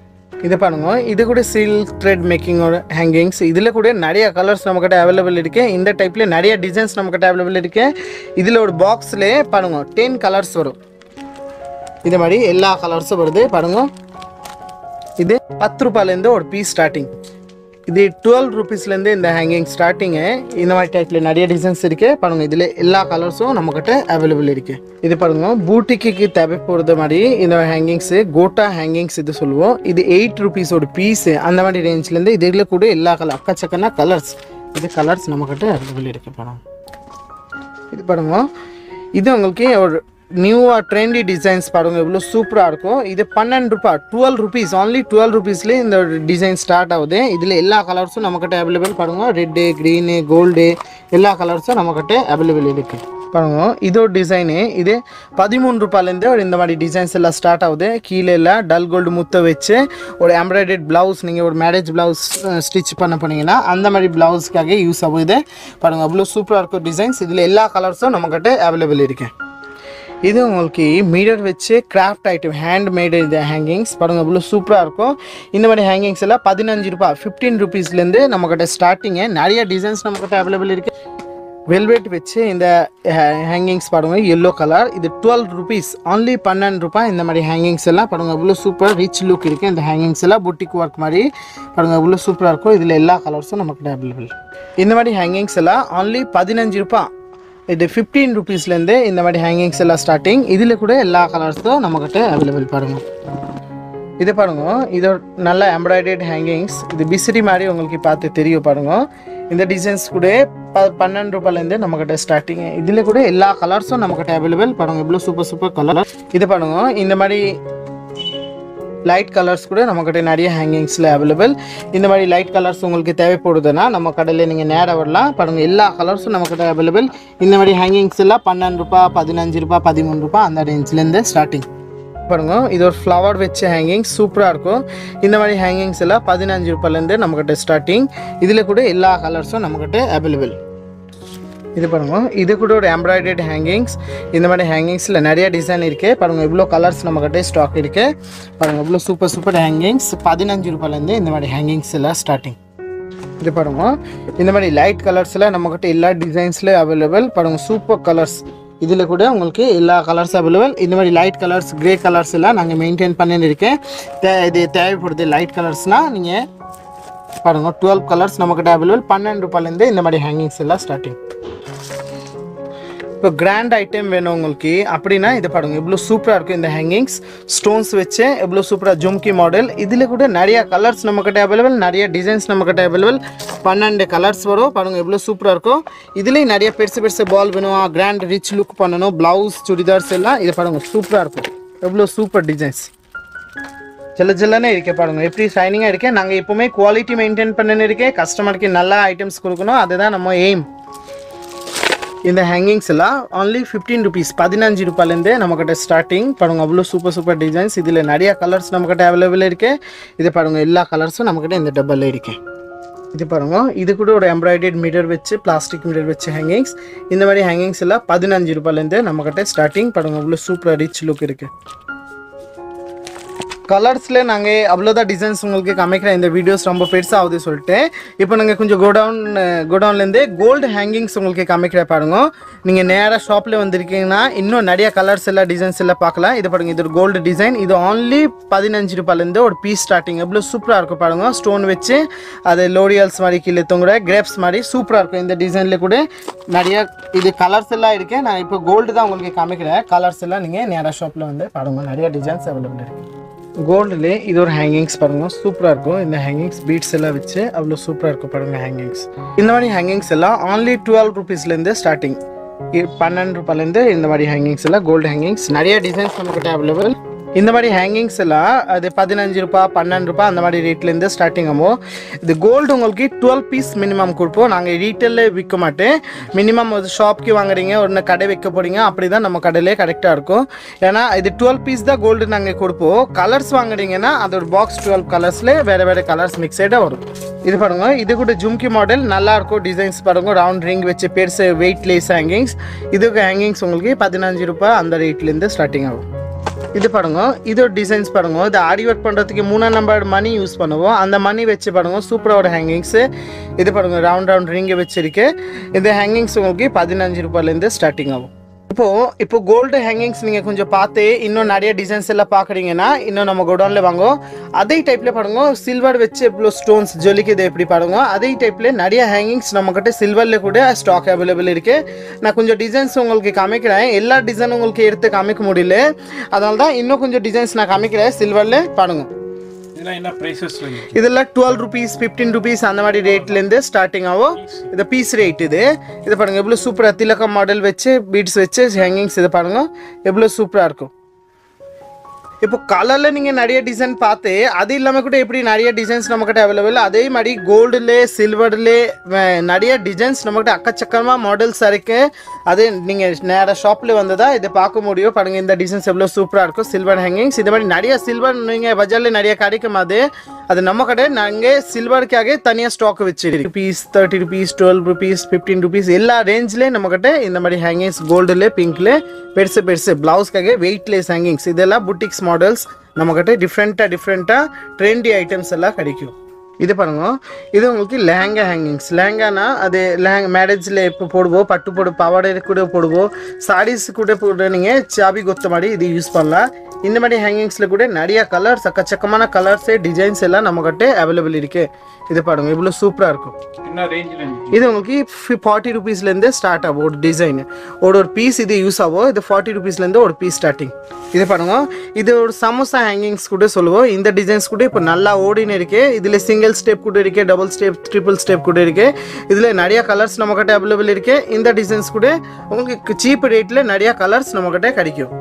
இது பாருங்க, இது கூட சில்க் த்ரெட் மேக்கிங்கோட ஹேங்கிங்ஸ். இதில் கூட நிறைய கலர்ஸ் நம்மக்கிட்ட அவைலபிள் இருக்குது. இந்த டைப்பில் நிறைய டிசைன்ஸ் நம்மக்கிட்ட அவைலபிள் இருக்குது. இதில் ஒரு பாக்ஸில் பாருங்க 10 கலர்ஸ் வரும். இது மாதிரி எல்லா கலர்ஸும் வருது பாருங்க. இது 10 ரூபாயிலேருந்து ஒரு பீஸ் ஸ்டார்டிங். இது 12 ருபீஸ்லேருந்து இந்த ஹேங்கிங் ஸ்டார்டிங்கு. இந்த மாதிரி டைப்பில் நிறைய டிசைன்ஸ் இருக்குது பாருங்கள். இதில் எல்லா கலர்ஸும் நம்மக்கிட்ட அவைலபிள் இருக்குது. இது பாருங்கள், பூட்டிக்கு தேவை போகிறது மாதிரி இந்த ஹேங்கிங்ஸு, கோட்டா ஹேங்கிங்ஸ் இது சொல்லுவோம். இது 8 ருபீஸ் ஒரு பீஸு. அந்த மாதிரி ரேஞ்சிலேருந்து இதில் கூட எல்லா கலர் அக்கச்சக்கன்னா கலர்ஸ். இது கலர்ஸ் நம்மக்கிட்ட அவைலபிள் இருக்குது படம். இது பாருங்கள், இது உங்களுக்கு ஒரு நியூவாக ட்ரெண்டி டிசைன்ஸ் பாருங்கள். இவ்வளோ சூப்பராக இருக்கும். இது 12 ரூபாய், 12 ருபீஸ், only 12 ருபீஸ்லேயே இந்த டிசைன் ஸ்டார்ட் ஆகுது. இதில் எல்லா கலர்ஸும் நம்மக்கிட்ட அவைலபிள் பாருங்கள். ரெட்டு, க்ரீனு, கோல்டு, எல்லா கலர்ஸும் நம்மக்கிட்ட அவைலபிள் இருக்குது பாருங்கள். இது ஒரு டிசைனு. இது 13 ரூபாயிலேருந்து ஒரு இந்த மாதிரி டிசைன்ஸ் எல்லாம் ஸ்டார்ட் ஆகுது. கீழே எல்லாம் டல் கோல்டு முத்த வச்சு ஒரு எம்ப்ராய்டட் ப்ளவுஸ், நீங்கள் ஒரு மேரேஜ் ப்ளவுஸ் ஸ்டிச் பண்ண போனீங்கன்னா அந்த மாதிரி ப்ளவுஸ்க்காக யூஸ் ஆகுது பாருங்கள். அவ்வளோ சூப்பராக இருக்கும் டிசைன்ஸ். இதில் எல்லா கலர்ஸும் நம்மக்கிட்ட அவைலபிள் இருக்குது. இது உங்களுக்கு மீடர் வச்சு கிராஃப்ட் ஐட்டம் ஹேண்ட்மேடு இது ஹேங்கிங்ஸ் பாருங்கள். இவ்வளோ சூப்பராக இருக்கும். இந்த மாதிரி ஹேங்கிங்ஸ் எல்லாம் 15 ரூபாய், 15 ருபீஸ்லேருந்து நம்மக்கிட்ட ஸ்டார்டிங்கு. நிறைய டிசைன்ஸ் நம்மக்கிட்ட அவைலபிள் இருக்குது. வெல்வெட் வச்சு இந்த ஹேங்கிங்ஸ் பாருங்கள். Yellow colour. இது 12 ருபீஸ், only 12 ரூபாய். இந்த மாதிரி ஹேங்கிங்ஸ் எல்லாம் பாருங்கள். இவ்வளோ சூப்பர் ரிச் லுக் இருக்குது இந்த ஹேங்கிங்ஸ் எல்லாம். புட்டிக் ஒர்க் மாதிரி பாருங்கள். இவ்வளோ சூப்பராக இருக்கும். இதில் எல்லா கலர்ஸும் நம்மக்கிட்ட அவைலபிள். இந்த மாதிரி ஹேங்கிங்ஸ் எல்லாம் only 15 ரூபாய். இது 15 ருபீஸ்லேருந்து இந்த மாதிரி ஹேங்கிங்ஸ் எல்லாம் ஸ்டார்டிங். இதில் கூட எல்லா கலர்ஸும் நம்மக்கிட்ட அவைலபிள் பாருங்கள். இது பாருங்கள், இது நல்ல எம்ப்ராய்டட் ஹேங்கிங்ஸ். இது பிசிறி மாதிரி உங்களுக்கு பார்த்து தெரியும் பாருங்கள். இந்த டிசைன்ஸ் கூட 12 ரூபாயிலேருந்து நம்மக்கிட்ட ஸ்டார்டிங். இதில் கூட எல்லா கலர்ஸும் நம்மக்கிட்ட அவைலபிள் பாருங்கள். இவ்வளோ சூப்பர் சூப்பர் கலர். இது பாருங்கள், இந்த மாதிரி லைட் கலர்ஸ் கூட நம்மக்கிட்ட நிறைய ஹேங்கிங்ஸில் அவைலபிள். இந்த மாதிரி லைட் கலர்ஸ் உங்களுக்கு தேவைப்படுதுன்னா நம்ம கடையில் நீங்கள் நேராக வரலாம் பாருங்கள். எல்லா கலர்ஸும் நம்மக்கிட்ட அவைலபிள். இந்த மாதிரி ஹேங்கிங்ஸ் எல்லாம் 12 ரூபாய், 15 ரூபாய், 13 ரூபாய் அந்த ரேஞ்சிலேருந்து ஸ்டார்டிங் பாருங்கள். இது ஒரு ஃப்ளவர் வச்ச ஹேங்கிங்ஸ் சூப்பராக இருக்கும். இந்த மாதிரி ஹேங்கிங்ஸ் எல்லாம் 15 ரூபாயிலேருந்து நம்மக்கிட்ட ஸ்டார்டிங். இதில் கூட எல்லா கலர்ஸும் நம்மக்கிட்ட அவைலபிள். இது பாருங்கள், இது கூட ஒரு எம்ப்ராய்டட் ஹேங்கிங்ஸ். இந்த மாதிரி ஹேங்கிங்ஸில் நிறைய டிசைன் இருக்குது பாருங்கள். இவ்வளோ கலர்ஸ் நம்மக்கிட்ட ஸ்டாக் இருக்குது பாருங்கள். இவ்வளோ சூப்பர் சூப்பர் ஹேங்கிங்ஸ் 15 ரூபாயிலேருந்து இந்த மாதிரி ஹேங்கிங்ஸ் எல்லாம் ஸ்டார்டிங். இது பாருங்கள், இந்த மாதிரி லைட் கலர்ஸில் நம்மக்கிட்ட எல்லா டிசைன்ஸ்லேயும் அவைலபிள் பாருங்கள். Super colours. இதில் கூட உங்களுக்கு எல்லா கலர்ஸ் அவைலபிள். இந்த மாதிரி லைட் கலர்ஸ், க்ரே கலர்ஸ் எல்லாம் நாங்கள் மெயின்டைன் பண்ணின்னு இருக்கேன். இது தேவைப்படுது லைட் கலர்ஸ்னால் நீங்கள் பாருங்கள். 12 கலர்ஸ் நம்மக்கிட்ட அவைலபிள். 12 ரூபாயிலேருந்து இந்த மாதிரி ஹேங்கிங்ஸ் எல்லாம் ஸ்டார்டிங். இப்போ கிராண்ட் ஐட்டம் வேணும் உங்களுக்கு அப்படின்னா இதை பாருங்க, இவ்வளோ சூப்பராக இருக்கும் இந்த ஹேங்கிங்ஸ். ஸ்டோன்ஸ் வச்சு எவ்வளோ சூப்பராக ஜும்கி மாடல். இதில் கூட நிறையா கலர்ஸ் நம்மக்கிட்ட அவைலபிள், நிறைய டிசைன்ஸ் நம்மக்கிட்ட அவைலபிள். 12 கலர்ஸ் வரும் பாருங்கள், எவ்வளோ சூப்பராக இருக்கும். இதுலேயும் நிறைய பெருசு பெருசு பால் வேணும், கிராண்ட் ரிச் லுக் பண்ணணும். ப்ளவுஸ் சுடிதார்ஸ் எல்லாம் இதை பாருங்கள், சூப்பராக இருக்கும். எவ்வளோ சூப்பர் டிசைன்ஸ், சில சில்லனே இருக்க பாருங்கள், எப்படி ஷைனிங்காக இருக்கேன். நாங்கள் எப்போவுமே குவாலிட்டி மெயின்டைன் பண்ணனு இருக்கேன், கஸ்டமருக்கு நல்லா ஐட்டம்ஸ் கொடுக்கணும், அதுதான் நம்ம எய்ம். இந்த ஹேங்கிங்ஸ் எல்லாம் ஒன்லி 15 ருபீஸ், 15 ரூபாயிலேருந்து நம்மக்கிட்ட ஸ்டார்டிங். பாருங்கள் அவ்வளோ சூப்பர் சூப்பர் டிசைன்ஸ். இதில் நிறையா கலர்ஸ் நம்மக்கிட்ட அவைலபிள் இருக்குது. இதை பாருங்கள், எல்லா கலர்ஸும் நம்மக்கிட்ட இந்த டப்பாவில் இருக்கேன். இது பாருங்கள், இது கூட ஒரு எம்ப்ராய்டர்ட் மீட்டர் வச்சு, பிளாஸ்டிக் மீட்டர் வச்சு ஹேங்கிங்ஸ். இந்த மாதிரி ஹேங்கிங்ஸ் எல்லாம் 15 ரூபாயிலேருந்து நம்மக்கிட்ட ஸ்டார்டிங். பாருங்கள் அவ்வளோ சூப்பராக ரிச் லுக் இருக்குது. கலர்ஸில் நாங்கள் அவ்வளோதான் டிசைன்ஸ் உங்களுக்கு காமிக்கிறேன். இந்த வீடியோஸ் ரொம்ப பெருசாக ஆகுது சொல்லிட்டு இப்போ நாங்கள் கொஞ்சம் கோடவுன்லேருந்து கோல்டு ஹேங்கிங்ஸ் உங்களுக்கு காமிக்கிற பாருங்க. நீங்கள் நேராக ஷாப்பில் வந்திருக்கீங்கன்னா இன்னும் நிறையா கலர்ஸ் எல்லாம் டிசைன்ஸ் எல்லாம் பார்க்கலாம். இது பாருங்கள், இது ஒரு கோல்டு டிசைன். இது ஒன்லி 15 ரூபாயிலேருந்து ஒரு பீஸ் ஸ்டார்டிங். எவ்வளோ சூப்பராக இருக்கும் பாருங்கள், ஸ்டோன் வச்சு அது லோரியல்ஸ் மாதிரி கீழே தொங்குற கிரேப்ஸ் மாதிரி சூப்பராக இருக்கும். இந்த டிசைனில் கூட நிறையா இது கலர்ஸ் எல்லாம் இருக்குது. நான் இப்போ கோல்டு தான் உங்களுக்கு காமிக்கிறேன். கலர்ஸ் எல்லாம் நீங்கள் நேராக ஷாப்பில் வந்து பாருங்கள், நிறையா டிசைன்ஸ் அவைலபிள் இருக்குது. கோல்டில் இது ஒரு ஹேங்கிங்ஸ் பாருங்கள், சூப்பராக இருக்கும். இந்த ஹேங்கிங்ஸ் பீட்ஸ் எல்லாம் வச்சு அவ்வளோ சூப்பராக இருக்கும் பாருங்கள் ஹேங்கிங்ஸ். இந்த மாதிரி ஹேங்கிங்ஸ் எல்லாம் ஒன்லி 12 ருபீஸ்லேருந்து ஸ்டார்டிங், 12 ரூபாயிலேருந்து இந்த மாதிரி ஹேங்கிங்ஸ் எல்லாம் கோல்டு ஹேங்கிங்ஸ். நிறைய டிசைன்ஸ் நம்மக்கிட்ட அவைலபிள். இந்த மாதிரி ஹேங்கிங்ஸ் எல்லாம் அது 15 ரூபாய், 12 ரூபாய் அந்த மாதிரி ரேட்லேருந்து ஸ்டார்டிங் ஆகும். இது கோல்டு உங்களுக்கு 12 பீஸ் மினிமம் கொடுப்போம். நாங்கள் ரீட்டெயிலே விற்க மாட்டேன். மினிமம் ஒரு ஷாப்க்கு வாங்குறீங்க, ஒன்று கடை வைக்க போகிறீங்க, அப்படி தான் நம்ம கடையிலே கரெக்டாக இருக்கும். ஏன்னா இது 12 பீஸ் தான் கோல்டு நாங்கள் கொடுப்போம். கலர்ஸ் வாங்குறீங்கன்னா அது ஒரு பாக்ஸ் 12 கலர்ஸில் வேறு வேறு கலர்ஸ் மிக்ஸடாக வரும். இது பாருங்கள், இது கூட ஜும்கி மாடல் நல்லாயிருக்கும். டிசைன்ஸ் பாருங்கள், ரவுண்ட் ரிங் வச்சு பெருசு வெயிட்லெஸ் ஹேங்கிங்ஸ். இதுக்கு ஹேங்கிங்ஸ் உங்களுக்கு 15 ரூபாய் அந்த ரேட்லேருந்து ஸ்டார்டிங் ஆகும். இது பாருங்க, இது ஒரு டிசைன்ஸ் பாருங்க. இது ஆரி ஒர்க் பண்ணுறதுக்கு 3 நம்பர் மணி யூஸ் பண்ணுவோம். அந்த மணி வச்சு பாருங்க, சூப்பராக ஒரு ஹேங்கிங்ஸு. இது பாருங்க, ரவுண்ட் ரிங்கை வச்சுருக்கு. இந்த ஹேங்கிங்ஸ் உங்களுக்கு 15 ரூபாயிலேருந்து ஸ்டார்டிங் ஆகும். இப்போ கோல்டு ஹேங்கிங்ஸ் நீங்கள் கொஞ்சம் பார்த்து இன்னும் நிறைய டிசைன்ஸ் எல்லாம் பார்க்குறீங்கன்னா இன்னும் நம்ம கோடவுனில் வாங்குவோம். அதே டைப்பில் பாருங்க, சில்வர் வச்சு எவ்வளோ ஸ்டோன்ஸ் ஜொலிக்குது எப்படி பாருங்க. அதே டைப்பில் நிறைய ஹேங்கிங்ஸ் நம்மக்கிட்ட சில்வரில் கூட ஸ்டாக் அவைலபிள் இருக்குது. நான் கொஞ்சம் டிசைன்ஸ் உங்களுக்கு காமிக்கிறேன். எல்லா டிசைனும் உங்களுக்கு எடுத்து காமிக்க முடியல, அதனால தான் இன்னும் கொஞ்சம் டிசைன்ஸ் நான் காமிக்கிறேன். சில்வரில் பாருங்க, இதெல்லாம் 12 ரூபீஸ், 15 ரூபீஸ் அந்த மாதிரி ரேட்லேருந்து ஸ்டார்டிங் ஆகும். இது பீஸ் ரேட். இது பாருங்கள், எவ்வளோ சூப்பராக திலக்கம் மாடல் வச்சு பீட்ஸ் வச்சு ஹேங்கிங்ஸ். இது பாருங்கள், எவ்வளோ சூப்பராக இருக்கும். இப்போ கலரில் நீங்கள் நிறைய டிசைன் பார்த்து அது இல்லாமல் கூட எப்படி நிறைய டிசைன்ஸ் நம்மக்கிட்ட அவைலபிள். அதே மாதிரி கோல்டில் சில்வரில் நிறைய டிசைன்ஸ் நம்மக்கிட்ட அக்கச்சக்கமாக மாடல்ஸ் இருக்குது. அது நீங்கள் நேராக ஷாப்பில் வந்து தான் இதை பார்க்க முடியும். பாருங்கள், இந்த டிசைன்ஸ் எவ்வளோ சூப்பராக இருக்கும். சில்வர் ஹேங்கிங்ஸ் இது மாதிரி நிறைய சில்வர் நீங்கள் பஜாரில் நிறைய கிடைக்கும். அது நம்ம கடை நாங்கள் சில்வருக்காக தனியாக ஸ்டாக் வச்சுருக்கு. பீஸ் 30 ரூபீஸ், 12 ரூபீஸ், 15 ரூபீஸ் எல்லா ரேஞ்சில் நம்மக்கிட்ட இந்த மாதிரி ஹேங்கிங்ஸ் கோல்டில் பிங்க்கில் பெருசு பெருசு ப்ளவுஸ்க்காக வெயிட்லெஸ் ஹேங்கிங்ஸ். இதெல்லாம் புட்டிக்ஸ் மாடல்ஸ் நம்மக்கிட்ட டிஃப்ரெண்ட்டாக ட்ரெண்டி ஐட்டம்ஸ் எல்லாம் கிடைக்கும். இது பாருங்க, இது உங்களுக்கு லெஹங்கா ஹேங்கிங்ஸ். லெஹங்கானா அது லெஹங்கா மேரேஜில் இப்போ போடுவோம், பட்டு போடு பாவாடை கூட போடுவோம், சாரீஸ் கூட போட நீங்கள் சாபி கொத்த மாதிரி இது யூஸ் பண்ணலாம். இந்த மாதிரி ஹேங்கிங்ஸில் கூட நிறையா கலர்ஸ் சக்கச்சக்கமான கலர்ஸு டிசைன்ஸ் எல்லாம் நம்மக்கிட்ட அவைலபிள் இருக்குது. இது பாருங்க, இவ்வளோ சூப்பராக இருக்கும். இது உங்களுக்கு 40 ரூபீஸ்லேருந்து ஸ்டார்ட் ஆகும் ஒரு டிசைன், ஒரு பீஸ் இது யூஸ் ஆகும். இது 40 ரூபீஸ்லேருந்து ஒரு பீஸ் ஸ்டார்டிங். இது பாருங்க, இது ஒரு சமோசா ஹேங்கிங்ஸ் கூட சொல்லுவோம். இந்த டிசைன்ஸ் கூட இப்போ நல்லா ஓடினு இருக்குது. இதில் சிங்கிள் ஸ்டெப் கூட இருக்குது, டபுள் ஸ்டெப், ட்ரிபிள் ஸ்டெப் கூட இருக்குது. இதில் நிறையா கலர்ஸ் நம்மக்கிட்ட அவைலபிள் இருக்குது. இந்த டிசைன்ஸ் கூட உங்களுக்கு சீப் ரேட்டில் நிறையா கலர்ஸ் நம்மக்கிட்ட கிடைக்கும்.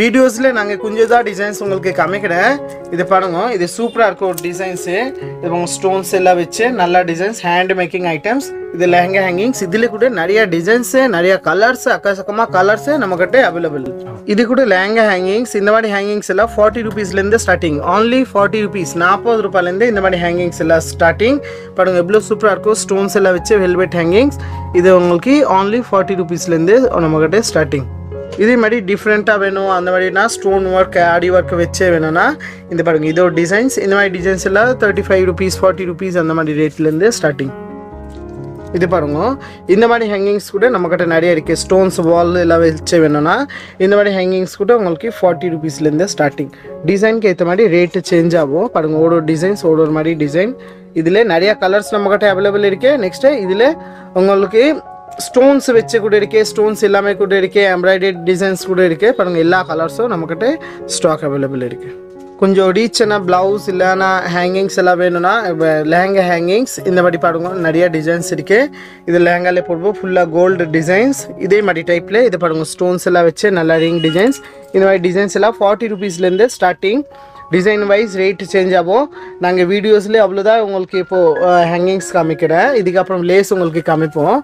வீடியோஸில் நாங்கள் கொஞ்சம் தான் டிசைன்ஸ் உங்களுக்கு காமிக்கிறேன். இது பாருங்க, இது சூப்பராக இருக்கும் ஒரு டிசைன்ஸு. இது உங்கள் ஸ்டோன்ஸ் எல்லாம் வச்சு நல்லா டிசைன்ஸ், ஹேண்ட் மேக்கிங் ஐட்டம்ஸ். இது லெஹங்கா ஹேங்கிங்ஸ். இதில் கூட நிறையா டிசைன்ஸு, நிறையா கலர்ஸு, அக்கசக்கமாக கலர்ஸு நம்மக்கிட்ட அவைலபிள். இது கூட லெஹங்கா ஹேங்கிங்ஸ். இந்த மாதிரி ஹேங்கிங்ஸ் எல்லாம் 40 ரூபீஸ்லேருந்து ஸ்டார்டிங். ஒன்லி 40 ரூபீஸ், 40 ரூபாயிலேருந்து இந்த மாதிரி ஹேங்கிங்ஸ் எல்லாம் ஸ்டார்டிங். பாருங்கள், எவ்வளோ சூப்பராக இருக்கும். ஸ்டோன்ஸ் எல்லாம் வச்சு வெல்வெட் ஹேங்கிங்ஸ். இது உங்களுக்கு ஒன்லி 40 ரூபீஸ்லேருந்து நம்மக்கிட்ட ஸ்டார்டிங். இதே மாதிரி டிஃப்ரெண்ட்டாக வேணும் அந்த மாதிரினா ஸ்டோன் ஒர்க் ஆடி ஒர்க் வச்சே வேணும்னா இந்த பாருங்கள், இதோ டிசைன்ஸ். இந்த மாதிரி டிசைன்ஸ் எல்லாம் 35 ரூபீஸ், 40 ரூபீஸ் அந்த மாதிரி ரேட்லேருந்து ஸ்டார்டிங். இது பாருங்கள், இந்த மாதிரி ஹேங்கிங்ஸ் கூட நம்மக்கிட்ட நிறைய இருக்குது. ஸ்டோன்ஸ் வால் எல்லாம் வச்சு வேணும்னா இந்த மாதிரி ஹேங்கிங்ஸ் கூட உங்களுக்கு 40 ரூபீஸ்லேருந்து ஸ்டார்டிங். டிசைனுக்கு ஏற்ற மாதிரி ரேட்டு சேஞ்ச் ஆகும். பாருங்கள், ஒரு டிசைன்ஸ் ஒரு மாதிரி டிசைன். இதில் நிறையா கலர்ஸ் நம்மக்கிட்ட அவைலபிள் இருக்குது. நெக்ஸ்ட்டு இதில் உங்களுக்கு ಸ್ಟೋನ್ಸ್ വെച്ച് ಕೂಡ ಇರಕ್ಕೆ ಸ್ಟೋನ್ಸ್ ಎಲ್ಲಾಮೇ ಕೂಡ ಇರಕ್ಕೆ ಎಂಬ್ರಾಯ್ಡರ್ಡ್ ಡಿಸೈನ್ಸ್ ಕೂಡ ಇರಕ್ಕೆ ಪರಂಗ ಎಲ್ಲಾ ಕಲರ್ಸ್ ನಮಕಟೆ ಸ್ಟಾಕ್ ಅವೈಲೇಬಲ್ ಇರಕ್ಕೆ கொஞ்சம் ரீச்சனா ப்ளவுஸ் இல்லைனா ஹேங்கிங்ஸ் எல்லாம் வேணும்னா லெஹங்கா ஹேங்கிங்ஸ் இந்த மாதிரி பாருங்க நிறைய டிசைன்ஸ் இருக்கு இது லெஹங்காலே போடுவோம் ஃபுல்லாக கோல்டு டிசைன்ஸ் இதே மாதிரி டைப்பில் இது பாருங்க ஸ்டோன்ஸ் எல்லாம் வச்சு நல்லா ரிங் டிசைன்ஸ் இந்த மாதிரி டிசைன்ஸ் எல்லாம் 40 ரூபீஸ்லேருந்து starting design wise rate change ஆகும் நாங்கள் வீடியோஸ்லேயே அவ்வளோதான் உங்களுக்கு இப்போது ஹேங்கிங்ஸ் காமிக்கிறேன் இதுக்கப்புறம் லேஸ் உங்களுக்கு காமிப்போம்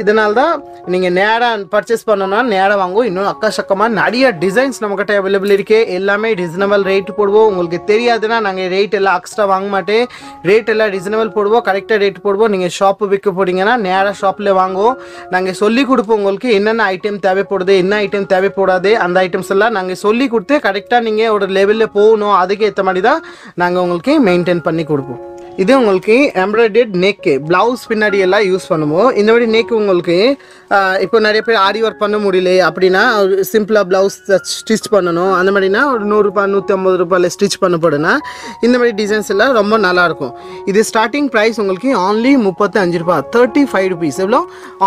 இதனால தான் நீங்கள் நேராக பர்ச்சேஸ் பண்ணோன்னா நேராக வாங்கும் இன்னும் அக்கசக்கமாக நிறைய டிசைன்ஸ் நம்மக்கிட்ட அவைலபிள் இருக்குது எல்லாமே ரீசனபிள் ரேட் போடுவோம் உங்களுக்கு தெரியாதுன்னா நாங்கள் ரேட் எல்லாம் எக்ஸ்ட்ரா வாங்க மாட்டேன் ரேட் எல்லாம் ரீசனபிள் போடுவோம் கரெக்டாக ரேட் போடுவோம் நீங்கள் ஷாப்பு விற்க போகிறீங்கன்னா நேராக ஷாப்பில் வாங்குவோம் நாங்கள் சொல்லிக் கொடுப்போம் உங்களுக்கு என்னென்ன ஐட்டம் தேவைப்படுது என்ன ஐட்டம் தேவைப்படாது அந்த ஐட்டம்ஸ் எல்லாம் நாங்கள் சொல்லிக் கொடுத்து கரெக்டாக நீங்கள் ஒரு லெவலில் போகணும் அதுக்கு ஏற்ற மாதிரி தான் நாங்கள் உங்களுக்கு மெயின்டைன் பண்ணி கொடுப்போம் இது உங்களுக்கு எம்ப்ராய்டர்ட் நெக்கு ப்ளவுஸ் பின்னாடி எல்லாம் யூஸ் பண்ணுவோம் இந்த மாதிரி நெக்கு உங்களுக்கு இப்போ நிறைய பேர் ஆரி ஒர்க் பண்ண முடியல அப்படின்னா சிம்பிளாக ப்ளவுஸ் ஸ்டிச் பண்ணணும் அந்த மாதிரினா ஒரு 100 ரூபாய் 150 ரூபாயில் ஸ்டிச் பண்ணப்படுன்னா இந்த மாதிரி டிசைன்ஸ் எல்லாம் ரொம்ப நல்லாயிருக்கும் இது ஸ்டார்டிங் ப்ரைஸ் உங்களுக்கு ஆன்லி 35 ரூபா 35 ரூபீஸ் எவ்வளோ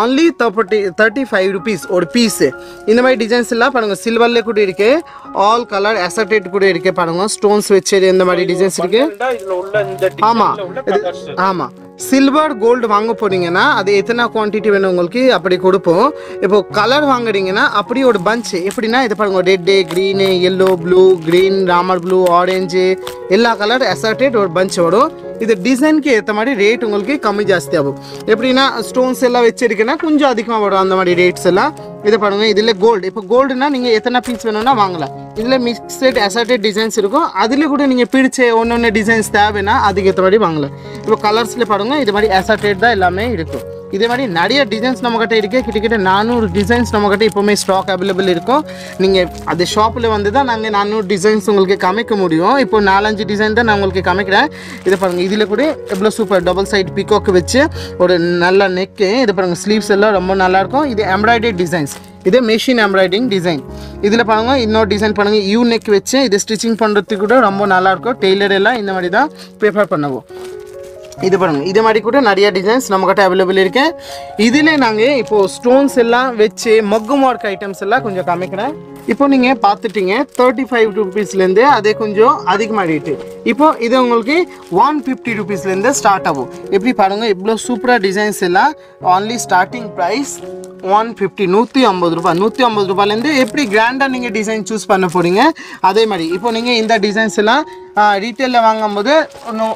ஆன்லி 35 ரூபீஸ் ஒரு பீஸு இந்த மாதிரி டிசைன்ஸ் எல்லாம் பாருங்கள் சில்வரில் கூட இருக்குது ஆல் கலர் அசர்டேட் கூட இருக்குது பாருங்கள் ஸ்டோன்ஸ் வச்சு இந்த மாதிரி டிசைன்ஸ் இருக்குது ஆமாம் ஆமா சில்வர் கோல்டு வாங்க போறீங்கன்னா அது எத்தனை குவான்டிட்டி வேணும் உங்களுக்கு அப்படி கொடுப்போம் இப்போ கலர் வாங்குறீங்கன்னா அப்படி ஒரு பஞ்சு எப்படின்னா இது பாருங்க red green yellow blue green Ramar blue orange எல்லா கலர் அசர்டட் ஒரு பஞ்சு வரும் இது டிசைனுக்கு ஏற்ற மாதிரி ரேட் உங்களுக்கு கம்மி ஜாஸ்தி ஆகும் எப்படின்னா ஸ்டோன்ஸ் எல்லாம் வச்சிருக்கேன்னா கொஞ்சம் அதிகமாக வரும் அந்த மாதிரி ரேட்ஸ் எல்லாம் இதை பாருங்கள் இதில் கோல்டு இப்போ கோல்டுனா நீங்கள் எத்தனை பீஸ் வேணும்னா வாங்கலாம் இதில் மிக்சட் அசர்டட் டிசைன்ஸ் இருக்கும் அதில் கூட நீங்கள் பிடிச்ச ஒன்று டிசைன்ஸ் தேவைன்னா அதுக்கேற்ற மாதிரி வாங்கலாம் இப்போ கலர்ஸில் பாருங்கள் இது மாதிரி அசர்டட் தான் எல்லாமே இருக்கும் இதே மாதிரி நிறைய டிசைன்ஸ் நம்மக்கிட்ட இருக்குது கிட்டத்தட்ட 400 டிசைன்ஸ் நம்மக்கிட்ட இப்போவுமே ஸ்டாக் அவைலபிள் இருக்கும் நீங்கள் அது ஷாப்பில் வந்து தான் நாங்கள் 400 டிசைன்ஸ் உங்களுக்கு காமிக்க முடியும் இப்போ 4-5 டிசைன் தான் நான் உங்களுக்கு காமிக்கிறேன் இதை பாருங்கள் இதில் கூட எவ்வளோ சூப்பர் டபுள் சைட் பிகாக் வச்சு ஒரு நல்ல நெக்கு இதை பாருங்கள் ஸ்லீவ்ஸ் எல்லாம் ரொம்ப நல்லாயிருக்கும் இது எம்ப்ராய்டரி டிசைன்ஸ் இது மெஷின் எம்ப்ராய்டிங் டிசைன் இதில் பாருங்கள் இன்னொரு டிசைன் பாருங்கள் யூ நெக் வச்சு இது ஸ்டிச்சிங் பண்ணுறதுக்கு கூட ரொம்ப நல்லாயிருக்கும் டெய்லர் எல்லாம் இந்த மாதிரி தான் ப்ரிஃபர் பண்ணுவோம் இது பாருங்கள் இது மாதிரி கூட நிறைய டிசைன்ஸ் நம்மக்கிட்ட அவைலபிள் இருக்கு இதில் நாங்கள் இப்போது ஸ்டோன்ஸ் எல்லாம் வச்சு மொக்கம் ஒர்க் ஐட்டம்ஸ் எல்லாம் கொஞ்சம் காமிக்கிறேன் இப்போ நீங்கள் பார்த்துட்டீங்க 35 ரூபீஸ்லேருந்து அதே கொஞ்சம் அதிகமாக ரேட்டு இப்போது இது உங்களுக்கு 150 ரூபீஸ்லேருந்து ஸ்டார்ட் ஆகும் எப்படி பாருங்கள் இவ்வளோ சூப்பராக டிசைன்ஸ் எல்லாம் ஆன்லி ஸ்டார்டிங் ப்ரைஸ் 150 150 ரூபாய் 150 ரூபாயிலேருந்து எப்படி கிராண்டாக நீங்கள் டிசைன் சூஸ் பண்ண போகிறீங்க அதே மாதிரி இப்போ நீங்கள் இந்த டிசைன்ஸ் எல்லாம் ரீட்டெயிலில் வாங்கும்போது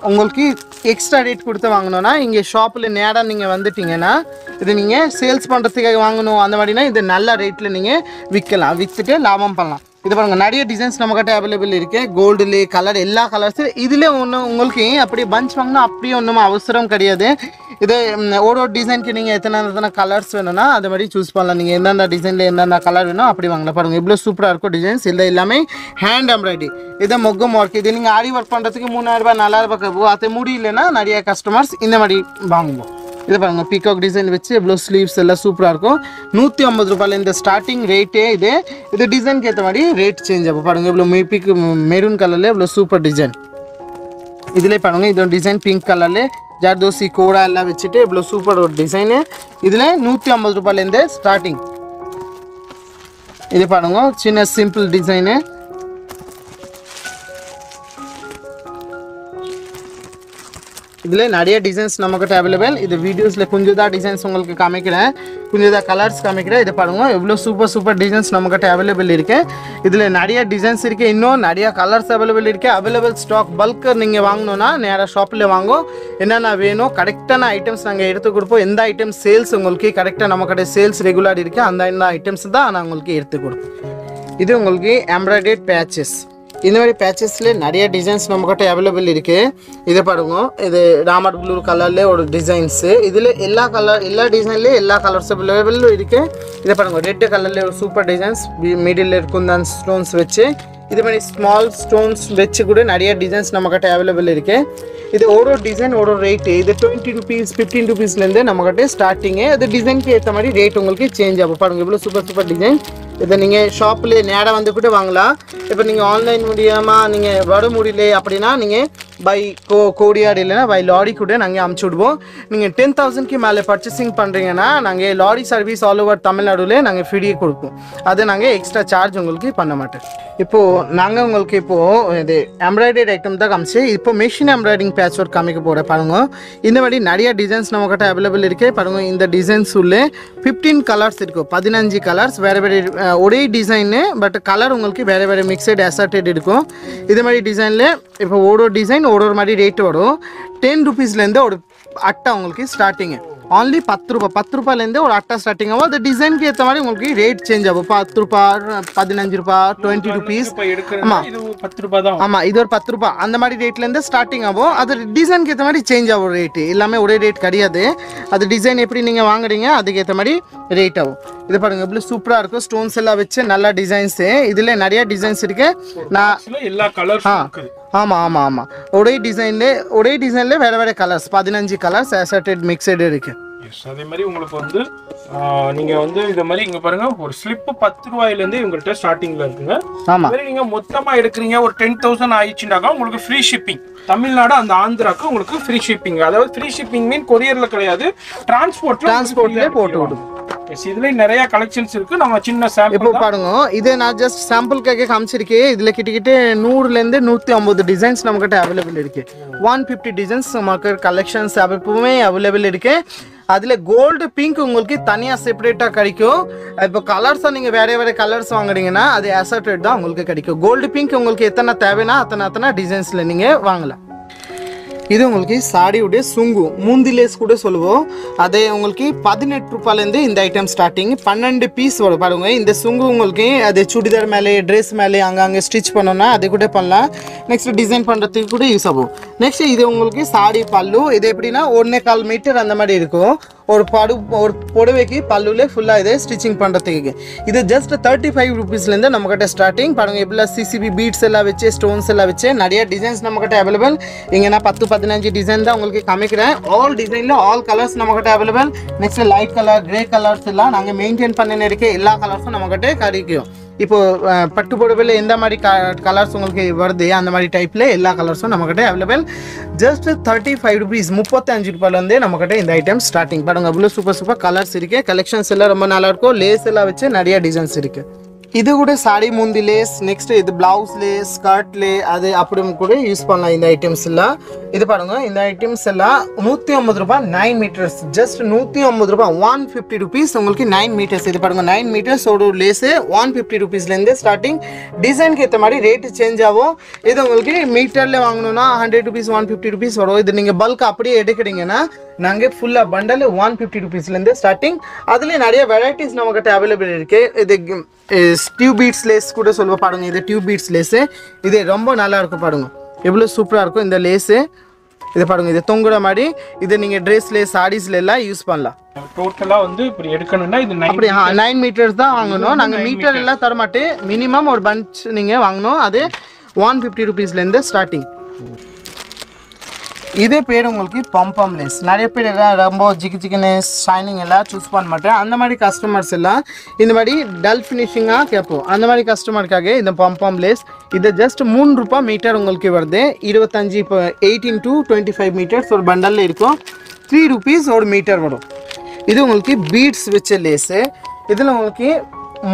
உங்களுக்கு எக்ஸ்ட்ரா ரேட் கொடுத்து வாங்கணுன்னா இங்கே ஷாப்பில் நேராக நீங்கள் வந்துட்டிங்கன்னா இது நீங்கள் சேல்ஸ் பண்ணுறதுக்காக வாங்கணும் அந்த மாதிரினா இது நல்ல ரேட்டில் நீங்கள் விற்கலாம் விற்றுட்டு லாபம் பண்ணலாம் இது பாருங்கள் நிறைய டிசைன்ஸ் நம்மக்கிட்ட அவைலபிள் இருக்குது கோல்டுலே கலர் எல்லா கலர்ஸு இதில் ஒன்று உங்களுக்கு அப்படியே பஞ்ச் வாங்கினா அப்படியே ஒன்றும் அவசரம் கிடையாது இது ஒரு டிசைனுக்கு நீங்கள் எத்தனை கலர்ஸ் வேணும்னா அது மாதிரி சூஸ் பண்ணலாம் நீங்கள் எந்தெந்த டிசைனில் எந்தெந்த கலர் வேணும் அப்படி வாங்கலாம் பாருங்கள் இவ்வளோ சூப்பராக இருக்கும் டிசைன்ஸ் இல்லை எல்லாமே ஹேண்ட் எம்ப்ராய்டரி இதை மொக்கம் ஒர்க் இது நீங்கள் ஆரி ஒர்க் பண்ணுறதுக்கு 3000 ரூபாய் 4000 ரூபாய் கேட்போம் அது முடியலன்னா நிறைய கஸ்டமர்ஸ் இந்த மாதிரி வாங்குவோம் இது பாருங்கள் பீகாக் டிசைன் வச்சு இவ்வளோ ஸ்லீவ்ஸ் எல்லாம் சூப்பராக இருக்கும் 150 ரூபாயில் இந்த ஸ்டார்டிங் ரேட்டே இது இது டிசைனுக்கு ஏற்ற மாதிரி ரேட் சேஞ்ச் ஆகும் பாருங்கள் இவ்வளோ மெரூன் கலரில் இவ்வளோ சூப்பர் டிசைன் இதிலே பாருங்கள் இதோட டிசைன் பிங்க் கலரில் ஜர்தோசி கோடா எல்லாம் வச்சுட்டு இவ்வளோ சூப்பர் ஒரு டிசைனு இதில் 150 ரூபாயிலேருந்து ஸ்டார்டிங் இது பாருங்க சின்ன சிம்பிள் டிசைனு இதில் நிறைய டிசைன்ஸ் நம்மக்கிட்ட அவைலபிள் இது வீடியோஸில் கொஞ்சம் தான் டிசைன்ஸ் உங்களுக்கு காமிக்கிறேன் கொஞ்சம் தான் கலர்ஸ் காமிக்கிறேன் இதை பாருங்க எவ்வளோ சூப்பர் சூப்பர் டிசைன்ஸ் நம்மக்கிட்ட அவைலபிள் இருக்குது இதில் நிறைய டிசைன்ஸ் இருக்குது இன்னும் நிறையா கலர்ஸ் அவைலபிள் இருக்குது அவைலபிள் ஸ்டாக் பல்க்கு நீங்கள் வாங்கணுன்னா நேராக ஷாப்பில் வாங்கும் என்னென்ன வேணும் கரெக்டான ஐட்டம்ஸ் நாங்கள் எடுத்து கொடுப்போம் எந்த ஐட்டம் சேல்ஸ் உங்களுக்கு கரெக்டாக நம்மக்கிட்ட சேல்ஸ் ரெகுலர் இருக்குது அந்த ஐட்டம்ஸ் தான் நான் உங்களுக்கு எடுத்து கொடுப்போம் இது உங்களுக்கு எம்ப்ராய்டர்ட் பேச்சஸ் இந்த மாதிரி பேச்சஸில் நிறைய டிசைன்ஸ் நம்மக்கிட்ட அவைலபிள் இருக்குது இதை பாருங்க இது ராமர் ப்ளூ கலரில் ஒரு டிசைன்ஸு இதில் எல்லா டிசைன்லேயும் எல்லா கலர்ஸ் அவைலபிளும் இருக்குது இதை பாருங்க ரெட்டு கலரில் ஒரு சூப்பர் டிசைன்ஸ் மிடில் இருக்கும் தான் ஸ்டோன்ஸ் வச்சு இது மாதிரி ஸ்மால் ஸ்டோன்ஸ் வச்சு கூட நிறைய டிசைன்ஸ் நம்மக்கிட்ட அவைலபிள் இருக்குது இது ஒரு டிசைன் ஒரு ரேட்டு இது 20 ரூபீஸ் 15 ரூபீஸ்லேருந்து நம்மக்கிட்ட ஸ்டார்டிங்கு இது டிசைனுக்கு ஏற்ற மாதிரி ரேட் உங்களுக்கு சேஞ்ச் ஆகும் பாருங்கள் இவ்வளோ சூப்பர் சூப்பர் டிசைன் இதை நீங்கள் ஷாப்பில் நேராக வந்து கூட வாங்கலாம் இப்போ நீங்கள் ஆன்லைன் மூலியமாக நீங்கள் வர முடியல அப்படின்னா நீங்கள் by Kodiad Illana by Lorry Kudan and Amchudbo. Ning 10,000 ki male purchasing Pandringana, Nange Lorry service all over Tamil Nadu and a Fidi Kurku. Other Nange extra charge Ungulki Panamata. Ipo Nangamulkipo, the embroidered item the Gamse, Ipo machine embroidering patchwork Kamikapora Parango. In the very Nadia designs Namaka available Parango in the design Sule, 15 colors Irko, 15 colors, wherever Ode design, but color Ungulki wherever mixed assorted Irko. In the very design ले इप्पो ओरो design ओरो हमारी rate वालो 10 rupees लेंदे और आट्टा उंगल की starting है only 10 रुपा लेंदे और आट्टा स्टार्टिंग है वाल द डिजाइन के तुम्हारे उंगल की रेट चेंज आबो 10 रुपा 15 रुपा 20 रुपीस अमा 10 रुपा दाम अमा इधर 10 रुपा अंदर हमारी रेट लेंदे स्टार्टिंग आबो अदर डिजाइन के तुम्हारी चेंज आबो रेट इलामे ओरे रेट करिया दे अदर डिजाइन एपरी निंगे वांगरिंगे आदि के तुम्हारी रेट आबो इधर पर अपने सुपरा आर को स्टोन सेला बच्चे नल्ला डिजाइन से इधर नरिया डिजाइन से रखे ना इल्ला कलर हाँ हाँ माँ माँ माँ ओरे डिजाइन ले वेरे वेरे कलर्स 15 कलर्स एसर्टेड मिक्सेड रखे यस अधे मरी उंगल पंद्र निंगे उंदे इधर मरी इंगे परंगा और स्लिप 10 रुपये लेंदे उंगल टेस्ट स्टार्टिंग लर्किंगा हाँ माँ मरी इंगे मोट्टा माँ इडकरिंगे और 10,000 आई चिंडागा उंगल को फ्री शिपिंग तमिलनाडु அந்த ஆந்திராக்கு உங்களுக்கு ஃப்ரீ ஷிப்பிங் அதாவது ஃப்ரீ ஷிப்பிங் மீன் courierல கிடையாது transportல போட்டு விடும் गाइस இதுல நிறைய கலெக்ஷன்ஸ் இருக்கு நம்ம சின்ன சாம்பிள் இப்போ பாருங்க இது நான் just sample க்காக காமிச்சிருக்கே இதுல கிட்டக்கிட்ட 100 ல இருந்து 150 டிசைன்ஸ் நமக்கிட்ட அவேலபிள் இருக்கு 150 டிசைன்ஸ் நமக்கு கலெக்ஷன்ஸ் அப்பவுமே அவேலபிள் இருக்கு அதுல கோல்ட் பிங்க் உங்களுக்கு தனியா செப்பரேட்டா கிடைக்கும் இப்போ கலர்ஸ் நீங்க வேற கலர்ஸ் வாங்குறீங்கனா அது அசர்ட்டட் தான் உங்களுக்கு கிடைக்கும் கோல்ட் பிங்க் உங்களுக்கு எத்தனை தேவைனா அத்தனை டிசைன்ஸ்ல நீங்க வாங்கலாம் இது உங்களுக்கு சாரியுடைய சுங்கு மூந்திலேஸ் கூட சொல்லுவோம் அதே உங்களுக்கு 18 ரூபாயில இருந்து இந்த ஐட்டம் ஸ்டார்டிங் 12 பீஸ் வரும் பாருங்க இந்த சுங்கு உங்களுக்கு அது சுடிதார் மேலே Dress மேலே அங்கங்க ஸ்டிட்ச் பண்ணனும்னா அது கூட பண்ணலாம் நெக்ஸ்ட் டிசைன் பண்றதுக்கு கூட யூஸ் ஆகும் நெக்ஸ்ட் இது உங்களுக்கு சாரி பல்லு இது எப்படினா 1.25 மீட்டர் அந்த மாதிரி இருக்கும் और पाडू और पोडवेकी पालूले फुल्ला इधर स्टिचिंग पन्नते के इधर जस्ट 35 रुपीस लेंदे नमकटे स्टार्टिंग पाडूंगे इप्पला सीसीबी बीट्स ला बच्चे स्टोन ला बच्चे नारिया डिजाइन्स नमकटे अवेलेबल इंगे ना 10-15 डिजाइन दा उंगल के कामे कराए ऑल डिजाइन ला ऑल कलर्स नमकटे available next light colour grey colours ला नांगे मेंटेन पन्ने रखे எல்லா கலர்ஸும் நமக்கிட்ட கிடைக்கும் இப்போ பட்டு போடவேல இந்த மாதிரி கலர்ஸ் உங்களுக்கு வருது அந்த மாதிரி டைப்ல எல்லா கலர்ஸும் நமக்கிட்ட அவேலபிள் ஜஸ்ட் 35 ரூபீஸ் 35 ரூபாயில இருந்து நமக்கிட்ட இந்த ஐட்டம் ஸ்டார்டிங் பாருங்க அவ்வளவு சூப்பர் சூப்பர் கலர்ஸ் இருக்கு கலெக்ஷன்ஸ் எல்லாம் ரொம்ப நல்லா இருக்கும் லேஸ் எல்லாம் வச்சு நிறைய டிசைன்ஸ் இருக்கு இது கூட சாரி முந்தி லேஸ் நெக்ஸ்ட் இது ब्लाउज லேஸ் ஸ்கர்ட் லே அது அப்படியும் கூட யூஸ் பண்ணலாம் இந்த ஐட்டம்ஸ் எல்லாம் இது பாருங்க இந்த ஐட்டம்ஸ் எல்லாம் 150 ரூபாய் 9 மீட்டர்ஸ் ஜஸ்ட் 150 ரூபாய் 150 ரூபீஸ் உங்களுக்கு 9 மீட்டர்ஸ் இது பாருங்க 9 மீட்டர்ஸ் ஒரு லேஸ் 150 ரூபீஸ்ல இருந்து ஸ்டார்டிங் டிசைன் கேத்த மாதிரி ரேட் சேஞ்ச் ஆகும் இது உங்களுக்கு மீட்டர்ல வாங்குனோம்னா 100 ரூபீஸ் 150 ரூபீஸ் வரும் இது நீங்க bulk அப்படியே எடுக்கறீங்கனா நாங்க ஃபுல்லா பண்டல் 150 ரூபீஸ்ல இருந்து ஸ்டார்டிங் அதுல நிறைய வெரைட்டிஸ் நமக்கு அவேலபிள் இருக்கு இது ट्यूब बीट्स लेस கூட சொல்ல பாருங்க இது ट्यूब बीट्स लेस இது ரொம்ப நல்லா இருக்கு பாருங்க எவ்வளவு சூப்பரா இருக்கு இந்த लेस இது பாருங்க இது தொங்குற மாதிரி இது நீங்க Dress லே சாரீஸ்ல எல்லாம் யூஸ் பண்ணலாம் டோட்டலா வந்து இப்படி எடுக்கணும்னா இது 9 மீட்டர்ஸ் தான் வாங்கணும் நாங்க மீட்டர் எல்லாம் தர மாட்டே மினிமம் ஒரு பஞ்ச் நீங்க வாங்கணும் அது 150 ரூபீஸ்ல இருந்து ஸ்டார்டிங் இதே பேர் உங்களுக்கு பம்பம் லேஸ் நிறைய பேர் ரொம்ப ஜிகி ஜிகினே ஷைனிங் எல்லாம் சூஸ் பண்ண மாட்டாங்க அந்த மாதிரி கஸ்டமர்ஸ் எல்லாம் இந்த மாதிரி டல் ஃபினிஷிங்கா கேப்போம் அந்த மாதிரி கஸ்டமர்க்காக இந்த பம்பம் லேஸ் இது ஜஸ்ட் 3 ரூபாய் மீட்டர் உங்களுக்கு வருது 25 18 to 25 மீட்டர்ஸ் ஒரு பண்டல்ல இருக்கும் 3 rupees ஒரு மீட்டர் வரும் இது உங்களுக்கு பீட்ஸ் வெச்ச லேஸ் இதுல உங்களுக்கு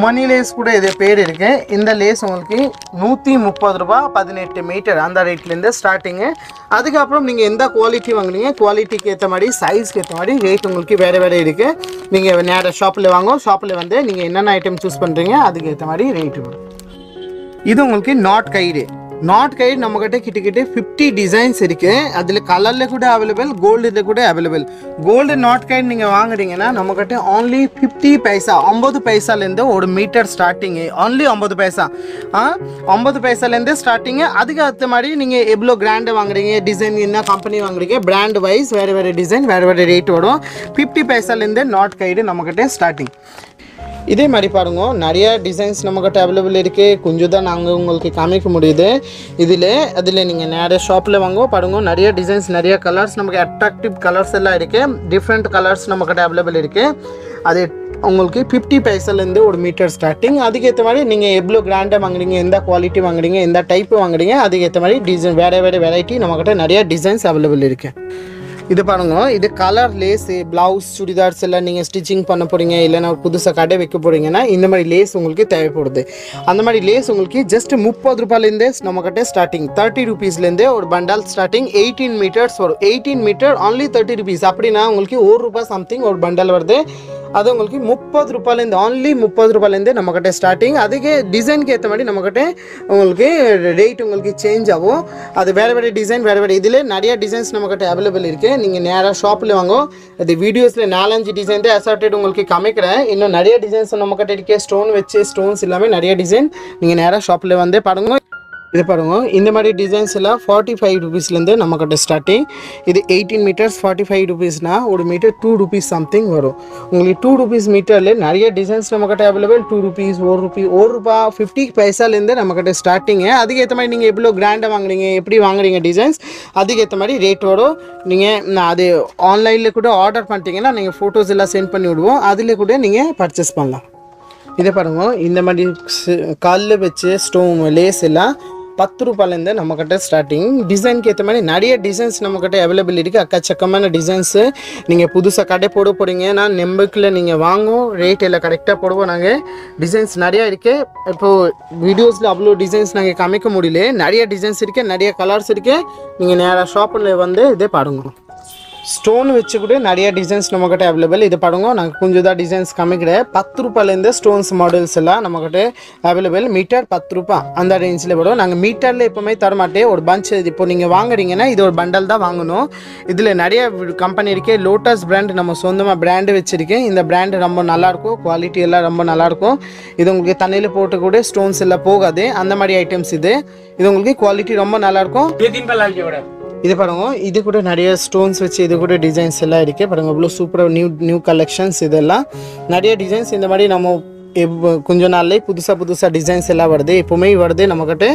मनी लेस கூட இதே பேர் இருக்கு இந்த லேஸ் உங்களுக்கு 130 ரூபாய் 18 மீட்டர் அந்த ரேட்ல இருந்து ஸ்டார்டிங் அதுக்கு அப்புறம் நீங்க எந்த குவாலிட்டி வாங்குறீங்க குவாலிட்டிக்கு ஏத்த மாதிரி சைஸ்க்கு ஏத்த மாதிரி ரேட் உங்களுக்கு வேற இருக்கு நீங்க நேரா ஷாப்ல வாங்கோ ஷாப்ல வந்து நீங்க என்னென்ன ஐட்டம் चूஸ் பண்றீங்க அதுக்கு ஏத்த மாதிரி ரேட் வரும் இது உங்களுக்கு நாட் கயிறு नॉट कई नमक किटे 50 designs colour available gold available gold knot कई नमक ओनली 50 पैसा 50 पैसा और मीटर स्टार्टिंग ओनली 50 पैसा 50 पैसा स्टार्टिंग अद्क मारे नहीं ग्रांड वांगी डिजाइन इन कंपनी वांगी ब्रांड वाइज वेरे डिजाइन वेरे रेट वो 50 पैसा नॉट कई नमक स्टार्टिंग இதே மாதிரி பாருங்க நிறைய டிசைன்ஸ் நமக்கு அவேலபிள் இருக்கு கொஞ்சம் தான் நாங்க உங்களுக்கு காமிக்க முடியுது இதுல நீங்க நேரா ஷாப்ல வாங்கோ பாருங்க நிறைய டிசைன்ஸ் நிறைய கலர்ஸ் நமக்கு அட்ராக்டிவ் கலர்ஸ் எல்லாம் இருக்கு டிஃபரண்ட் கலர்ஸ் நமக்கு அவேலபிள் இருக்கு அது உங்களுக்கு 50 பைசாலேருந்து ஒரு மீட்டர் ஸ்டார்டிங். அதுக்கேற்ற மாதிரி நீங்கள் எவ்வளோ கிராண்டாக வாங்குறீங்க, எந்த குவாலிட்டி வாங்குறீங்க, எந்த டைப்பு வாங்குறீங்க, அதுக்கேற்ற மாதிரி டிசைன் வேறு வேறு வெரைட்டி நம்மக்கிட்ட நிறையா டிசைன்ஸ் அவைலபிள் இருக்குது. இது பாருங்க, இது கலர் லேஸு ப்ளவுஸ் சுடிதார்ஸ் எல்லாம் நீங்கள் ஸ்டிச்சிங் பண்ண போகிறீங்க, இல்லைன்னா ஒரு புதுசாக கடை வைக்க போகிறீங்கன்னா இந்த மாதிரி லேஸ் உங்களுக்கு தேவைப்படுது. அந்த மாதிரி லேஸ் உங்களுக்கு ஜஸ்ட் 30 ரூபாயிலேருந்தே நம்மக்கிட்ட ஸ்டார்டிங். 30 ரூபீஸ்லேருந்தே ஒரு பண்டால் ஸ்டார்டிங். 18 மீட்டர்ஸ் வரும். 18 மீட்டர் only 30 rupees. அப்படின்னா உங்களுக்கு ₹1 சம்திங் ஒரு பண்டால் வருது. அது உங்களுக்கு 30 ரூபாயிலேருந்து ஆன்லி 30 ரூபாயிலேருந்து நம்மக்கிட்ட ஸ்டார்டிங். அதுக்கு டிசைனுக்கு ஏற்ற மாதிரி நம்மக்கிட்ட உங்களுக்கு ரேட் உங்களுக்கு சேஞ்ச் ஆகும். அது வேறு வேறு டிசைன் வேறு வேறு இதில் நிறையா டிசைன்ஸ் நம்மக்கிட்ட அவைலபிள் இருக்குது. நீங்கள் நேராக ஷாப்பில் வாங்க. அது வீடியோஸில் 4-5 டிசைன் தான் அசார்டட் உங்களுக்கு காமிக்கிறேன். இன்னும் நிறைய டிசைன்ஸ் நம்மக்கிட்ட இருக்கே. ஸ்டோன் வச்சு ஸ்டோன்ஸ் எல்லாமே நிறைய டிசைன் நீங்கள் நேராக ஷாப்பில் வந்து பாருங்க. இது பாருங்க, இந்த மாதிரி டிசைன்ஸ் எல்லாம் 45 ரூபீஸ்லேருந்து நம்மக்கிட்ட ஸ்டார்டிங். இது 18 மீட்டர்ஸ் 45 ரூபீஸ்னா ஒரு மீட்டர் ₹2 சம்திங் வரும். உங்களுக்கு ₹2 மீட்டரில் நிறைய டிசைன்ஸ் நம்மக்கிட்ட அவைலபிள். ₹2 ₹1 50 பைசாலேருந்து நம்மக்கிட்ட ஸ்டார்டிங்கு. அதுக்கேற்ற மாதிரி நீங்கள் எவ்வளோ கிராண்டாக வாங்குறீங்க, எப்படி வாங்குறீங்க டிசைன்ஸ், அதுக்கேற்ற மாதிரி ரேட் வரும். நீங்கள் அது ஆன்லைனில் கூட ஆர்டர் பண்ணிட்டீங்கன்னா நீங்கள் ஃபோட்டோஸ் எல்லாம் சென்ட் பண்ணி விடுவோம். அதில் கூட நீங்கள் பர்ச்சேஸ் பண்ணலாம். இதை பாருங்க, இந்த மாதிரி கல் வச்சு ஸ்டோன் லேஸ் எல்லாம் 10 ரூபாயிலேருந்து நம்மக்கிட்ட ஸ்டார்டிங். டிசைனுக்கு ஏற்ற மாதிரி நிறைய டிசைன்ஸ் நம்மக்கிட்ட அவைலபிள் இருக்குது. அக்கச்சக்கமான டிசைன்ஸு. நீங்கள் புதுசாக கடை போட போகிறீங்க, நான் நெம்புக்கில் நீங்கள் வாங்குவோம், ரேட் எல்லாம் கரெக்டாக போடுவோம். நாங்கள் டிசைன்ஸ் நிறையா இருக்குது. இப்போது வீடியோஸில் அவ்வளோ டிசைன்ஸ் நாங்கள் காமிக்க முடியல. நிறைய டிசைன்ஸ் இருக்குது, நிறைய கலர்ஸ் இருக்குது. நீங்கள் நேராக ஷாப்பில் வந்து இதே பாருங்க. ஸ்டோன் வச்சு கூட நிறைய டிசைன்ஸ் நம்மக்கிட்ட அவைலபிள். இது பாருங்க, நாங்கள் கொஞ்சம் தான் டிசைன்ஸ் காமிக்கிறேன். 10 ரூபாயிலேருந்து ஸ்டோன்ஸ் மாடல்ஸ் எல்லாம் நம்மக்கிட்ட அவைலபிள். மீட்டர் ₹10 அந்த ரேஞ்சில் வரும். நாங்கள் மீட்டரில் எப்போவுமே தரமாட்டேன். ஒரு பஞ்ச் இப்போ நீங்கள் வாங்குறீங்கன்னா இது ஒரு பண்டல் தான் வாங்கணும். இதில் நிறைய கம்பெனி இருக்கே. லோட்டஸ் பிராண்ட் நம்ம சொந்தமாக பிராண்டு வச்சுருக்கேன். இந்த பிராண்டு ரொம்ப நல்லாயிருக்கும், குவாலிட்டி எல்லாம் ரொம்ப நல்லாயிருக்கும். இது உங்களுக்கு தண்ணியில் போட்டு கூட ஸ்டோன்ஸ் எல்லாம் போகாது. அந்த மாதிரி ஐட்டம்ஸ் இது. இது உங்களுக்கு குவாலிட்டி ரொம்ப நல்லாயிருக்கும். இது பாருங்க, இது கூட நிறைய ஸ்டோன்ஸ் வச்சு இது கூட டிசைன்ஸ் எல்லாம் இருக்குது. பாருங்க, இவ்வளோ சூப்பராக நியூ கலெக்ஷன்ஸ். இதெல்லாம் நிறைய டிசைன்ஸ். இந்த மாதிரி நம்ம கொஞ்ச நாள்லேயே புதுசாக டிசைன்ஸ் எல்லாம் வருது. எப்போவுமே வருது நம்மக்கிட்ட.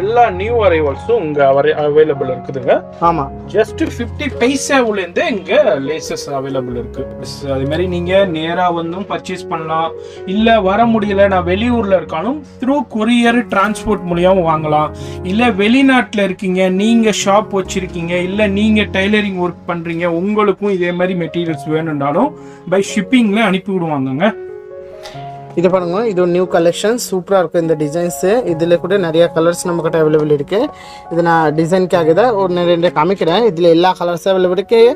எல்லா நியூ அரைவல்ஸும் இங்கே அவைலபிள் இருக்குதுங்க. ஆமாம், ஜஸ்ட் 50 பைசாவுலேருந்து இங்கே லேசஸ் அவைலபிள் இருக்குது. அதுமாரி நீங்கள் நேராக வந்தும் பர்ச்சேஸ் பண்ணலாம். இல்லை வர முடியல, நான் வெளியூரில் இருக்காலும் த்ரூ கொரியர் டிரான்ஸ்போர்ட் மூலியமும் வாங்கலாம். இல்லை வெளிநாட்டில் இருக்கீங்க, நீங்கள் ஷாப் வச்சுருக்கீங்க, இல்லை நீங்கள் டைலரிங் ஒர்க் பண்ணுறீங்க, உங்களுக்கும் இதே மாதிரி மெட்டீரியல்ஸ் வேணும்னாலும் பை ஷிப்பிங்கில் அனுப்பி விடுவாங்கங்க. இது பாருங்க, இது ஒரு நியூ கலெக்ஷன். சூப்பராக இருக்கும் இந்த டிசைன்ஸு. இதில் கூட நிறையா கலர்ஸ் நம்மக்கிட்ட அவைலபிள் இருக்குது. இது நான் டிசைனுக்காக தான் ஒன்று ரெண்டு காமிக்கிறேன். இதில் எல்லா கலர்ஸும் அவைலபிள் இருக்குது.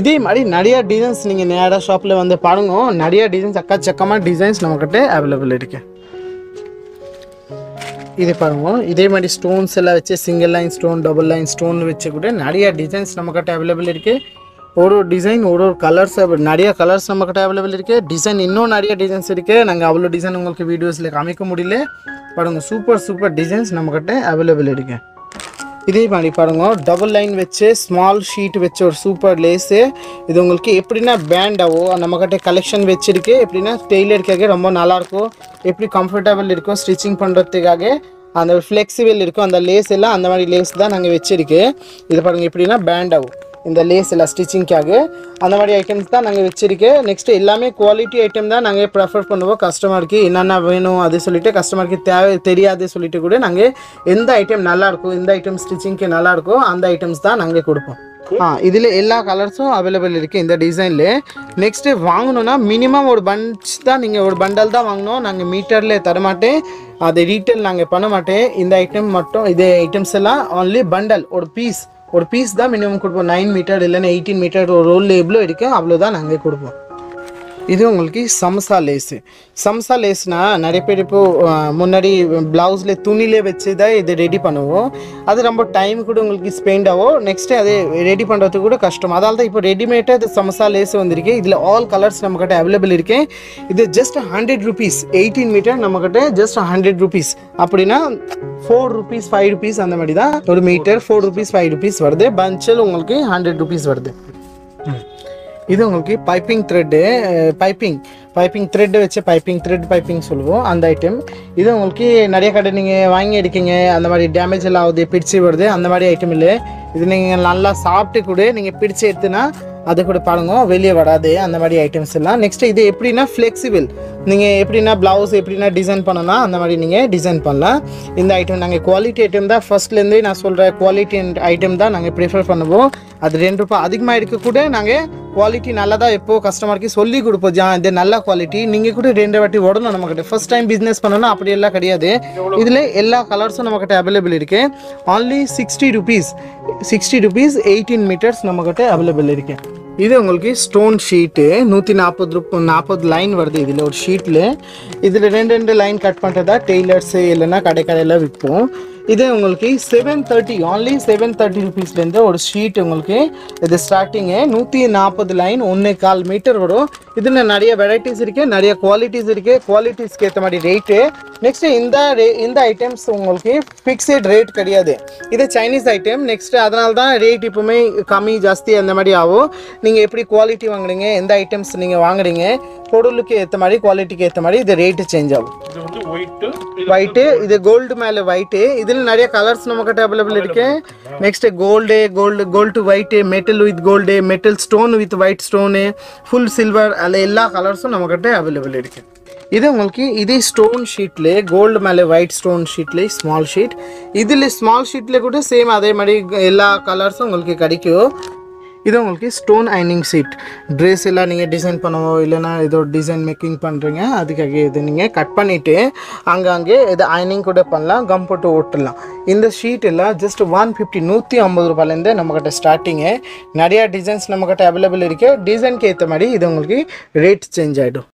இதே மாதிரி நிறையா டிசைன்ஸ் நீங்கள் நேராக ஷாப்பில் வந்து பாருங்க. நிறையா டிசைன்ஸ், அக்கச்சக்கமான டிசைன்ஸ் நம்மக்கிட்ட அவைலபிள் இருக்குது. இது பாருங்க, இதே மாதிரி ஸ்டோன்ஸ் எல்லாம் வச்சு single line stone, double line stone வச்சு கூட நிறையா டிசைன்ஸ் நம்மக்கிட்ட அவைலபிள் இருக்குது. ஒரு ஒரு டிசைன், ஒரு ஒரு கலர்ஸ், நிறைய கலர்ஸ் நம்மக்கிட்ட அவைலபிள் இருக்குது. டிசைன் இன்னும் நிறைய டிசைன்ஸ் இருக்குது. நாங்கள் அவ்வளோ டிசைன் உங்களுக்கு வீடியோஸில் காமிக்க முடியல. பாருங்கள், சூப்பர் டிசைன்ஸ் நம்மக்கிட்ட அவைலபிள் இருக்குது. இதே மாதிரி பாருங்க, டபுள் லைன் வச்சு ஸ்மால் ஷீட் வச்சு ஒரு சூப்பர் லேஸு. இது உங்களுக்கு எப்படின்னா பேண்டாவோ நம்மக்கிட்ட கலெக்ஷன் வச்சுருக்கு. எப்படின்னா டெய்லருக்காக ரொம்ப நல்லாயிருக்கும். எப்படி கம்ஃபர்டபுள் இருக்கும் ஸ்டிச்சிங் பண்ணுறதுக்காக. அந்த ஃப்ளெக்சிபிள் இருக்கும் அந்த லேஸ் எல்லாம். அந்த மாதிரி லேஸ் தான் நாங்கள் வச்சுருக்கு. இது பாருங்கள், எப்படின்னா பேண்டாவோ இந்த லேஸ் எல்லாம் ஸ்டிச்சிங்காக. அந்த மாதிரி ஐட்டம்ஸ் தான் நாங்கள் வச்சுருக்கேன். நெக்ஸ்ட்டு எல்லாமே குவாலிட்டி ஐட்டம் தான் நாங்கள் ப்ரிஃபர் பண்ணுவோம். கஸ்டமருக்கு என்னென்ன வேணும் அது சொல்லிவிட்டு, கஸ்டமருக்கு தேவை தெரியாது சொல்லிவிட்டு கூட நாங்கள் எந்த ஐட்டம் நல்லாயிருக்கும், இந்த ஐட்டம் ஸ்டிச்சிங்க்கு நல்லாயிருக்கோ அந்த ஐட்டம்ஸ் தான் நாங்கள் கொடுப்போம். இதில் எல்லா கலர்ஸும் அவைலபிள் இருக்குது இந்த டிசைனில். நெக்ஸ்ட்டு வாங்கணுன்னா மினிமம் ஒரு பஞ்ச் தான் நீங்கள் ஒரு பண்டல் தான் வாங்கணும். நாங்கள் மீட்டரில் தரமாட்டேன். அதை ரீட்டெயில் நாங்கள் பண்ண மாட்டேன். இந்த ஐட்டம் மட்டும், இது ஐட்டம்ஸ் எல்லாம் only பண்டல், ஒரு பீஸ் தான் மினிமம் கொடுப்போம். 9 மீட்டர் இல்லைன்னா 18 மீட்டர் ஒரு ரோல் எவ்வளோ இருக்குது அவ்வளோதான் நாங்கள் கொடுப்போம். இது உங்களுக்கு சம்சா லேஸு. சம்சா லேஸ்னால் நிறைய பேர் இப்போது முன்னாடி ப்ளவுஸில் துணியிலே வச்சு தான் இது ரெடி பண்ணுவோம். அது ரொம்ப டைம் கூட உங்களுக்கு ஸ்பெண்ட் ஆகும். நெக்ஸ்ட்டு அது ரெடி பண்ணுறதுக்கு கூட கஷ்டம். அதால் தான் இப்போ ரெடிமேடாக இது சம்சா லேஸ் வந்திருக்கு. இதில் ஆல் கலர்ஸ் நம்மக்கிட்ட அவைலபிள் இருக்கேன். இது ஜஸ்ட் ₹100. 18 மீட்டர் நம்மக்கிட்ட ஜஸ்ட் ₹100. அப்படின்னா ₹4 ₹5 அந்த மாதிரி தான் ஒரு மீட்டர். ₹4 ₹5 வருது. பஞ்சில் உங்களுக்கு ₹100 வருது. இது உங்களுக்கு piping thread. Piping piping thread वैसे पाइपिंग थ्रेड पाइपिंग अंदम इतनी नया कट नहीं वांगी अंमारी डेमेज पिछड़ी वर्द अंतम இது நீங்கள் நல்லா சாப்பிட்டு கூட நீங்கள் பிடிச்சு எடுத்துனா அது கூட பாருங்க வெளியே வராது அந்த மாதிரி ஐட்டம்ஸ் எல்லாம். நெக்ஸ்ட் இது எப்படினா ஃப்ளெக்சிபிள், நீங்கள் எப்படினா ப்ளவுஸ் எப்படினா டிசைன் பண்ணனா அந்த மாதிரி நீங்கள் டிசைன் பண்ணலாம். இந்த ஐட்டம் நாங்கள் குவாலிட்டி ஐட்டம் தான் ஃபர்ஸ்ட்லேருந்து நான் சொல்கிறேன், குவாலிட்டி ஐட்டம் தான் நாங்கள் ப்ரிஃபர் பண்ணுவோம். அது ₹2 அதிகமாக இருக்க கூட நாங்கள் குவாலிட்டி நல்லா தான் எப்போ கஸ்டமருக்கு சொல்லி கொடுப்போம். இது நல்ல குவாலிட்டி, நீங்கள் கூட ரெண்டு வாட்டி ஓடணும். நம்மக்கிட்ட ஃபர்ஸ்ட் டைம் பிஸ்னஸ் பண்ணணும் அப்படியெல்லாம் கிடையாது. இதில் எல்லா கலர்ஸும் நம்மக்கிட்ட அவைலபிள் இருக்குது. ஆன்லி ₹60 18 meters நம்மக்கிட்ட அவைலபிள் இருக்குது. இது உங்களுக்கு ஸ்டோன் ஷீட்டு 140 லைன் வருது. இதில் ஒரு ஷீட்டில் இதில் ரெண்டு லைன் கட் பண்ணுறதா டெய்லர்ஸு இல்லைன்னா கடையில் விற்போம். இது உங்களுக்கு 730 ஆன்லி ₹730 ஒரு ஷீட் உங்களுக்கு. இது ஸ்டார்டிங்கு 140 லைன் 1.25 மீட்டர் வரும். இதில் நிறைய வெரைட்டிஸ் இருக்குது, நிறைய குவாலிட்டிஸ் இருக்குது, குவாலிட்டிஸ்க்கு ஏற்ற மாதிரி ரேட்டு. நெக்ஸ்ட் இந்த ஐட்டம்ஸ் உங்களுக்கு ஃபிக்ஸட் ரேட் கிடையாது, இது சைனீஸ் ஐட்டம். நெக்ஸ்ட் அதனால தான் ரேட் இப்போவுமே கம்மி ஜாஸ்தி அந்த மாதிரி ஆகும். நீங்கள் எப்படி குவாலிட்டி வாங்குறீங்க, எந்த ஐட்டம்ஸ் நீங்கள் வாங்குறீங்க, பொருளுக்கு ஏற்ற மாதிரி குவாலிட்டிக்கு ஏற்ற மாதிரி இது ரேட்டு சேஞ்ச் ஆகும். இது வந்து ஒயிட்டு, இது கோல்டு மேலே ஒயிட்டு. இதில் நிறைய கலர்ஸ் நம்மக்கிட்ட அவைலபிள் இருக்கு. Next gold white, metal with gold, metal stone with white stone, full silver, அதில் எல்லா கலர்ஸும் நம்மக்கிட்ட அவைலபிள் இருக்கு. இது உங்களுக்கு இதே ஸ்டோன் ஷீட்லேயே கோல்டு மேலே ஒயிட் ஸ்டோன் ஷீட்லேயே ஸ்மால் ஷீட். இதில் ஸ்மால் ஷீட்லேயே கூட சேம் அதே மாதிரி எல்லா கலர்ஸும் உங்களுக்கு கிடைக்கும். இது உங்களுக்கு ஸ்டோன் ஐனிங் ஷீட். ட்ரெஸ் எல்லாம் நீங்கள் டிசைன் பண்ணவோ இல்லைனா ஏதோ டிசைன் மேக்கிங் பண்ணுறீங்க அதுக்காக இது நீங்கள் கட் பண்ணிவிட்டு அங்கங்கே இது ஐனிங் கூட பண்ணலாம், கம் போட்டு ஓட்டலாம். இந்த ஷீட் எல்லாம் ஜஸ்ட் 150 ₹150 நம்மக்கிட்ட ஸ்டார்டிங்கு. நிறையா டிசைன்ஸ் நம்மக்கிட்ட அவைலபிள் இருக்குது. டிசைனுக்கு ஏற்ற மாதிரி இது உங்களுக்கு ரேட் சேஞ்ச் ஆகிடும்.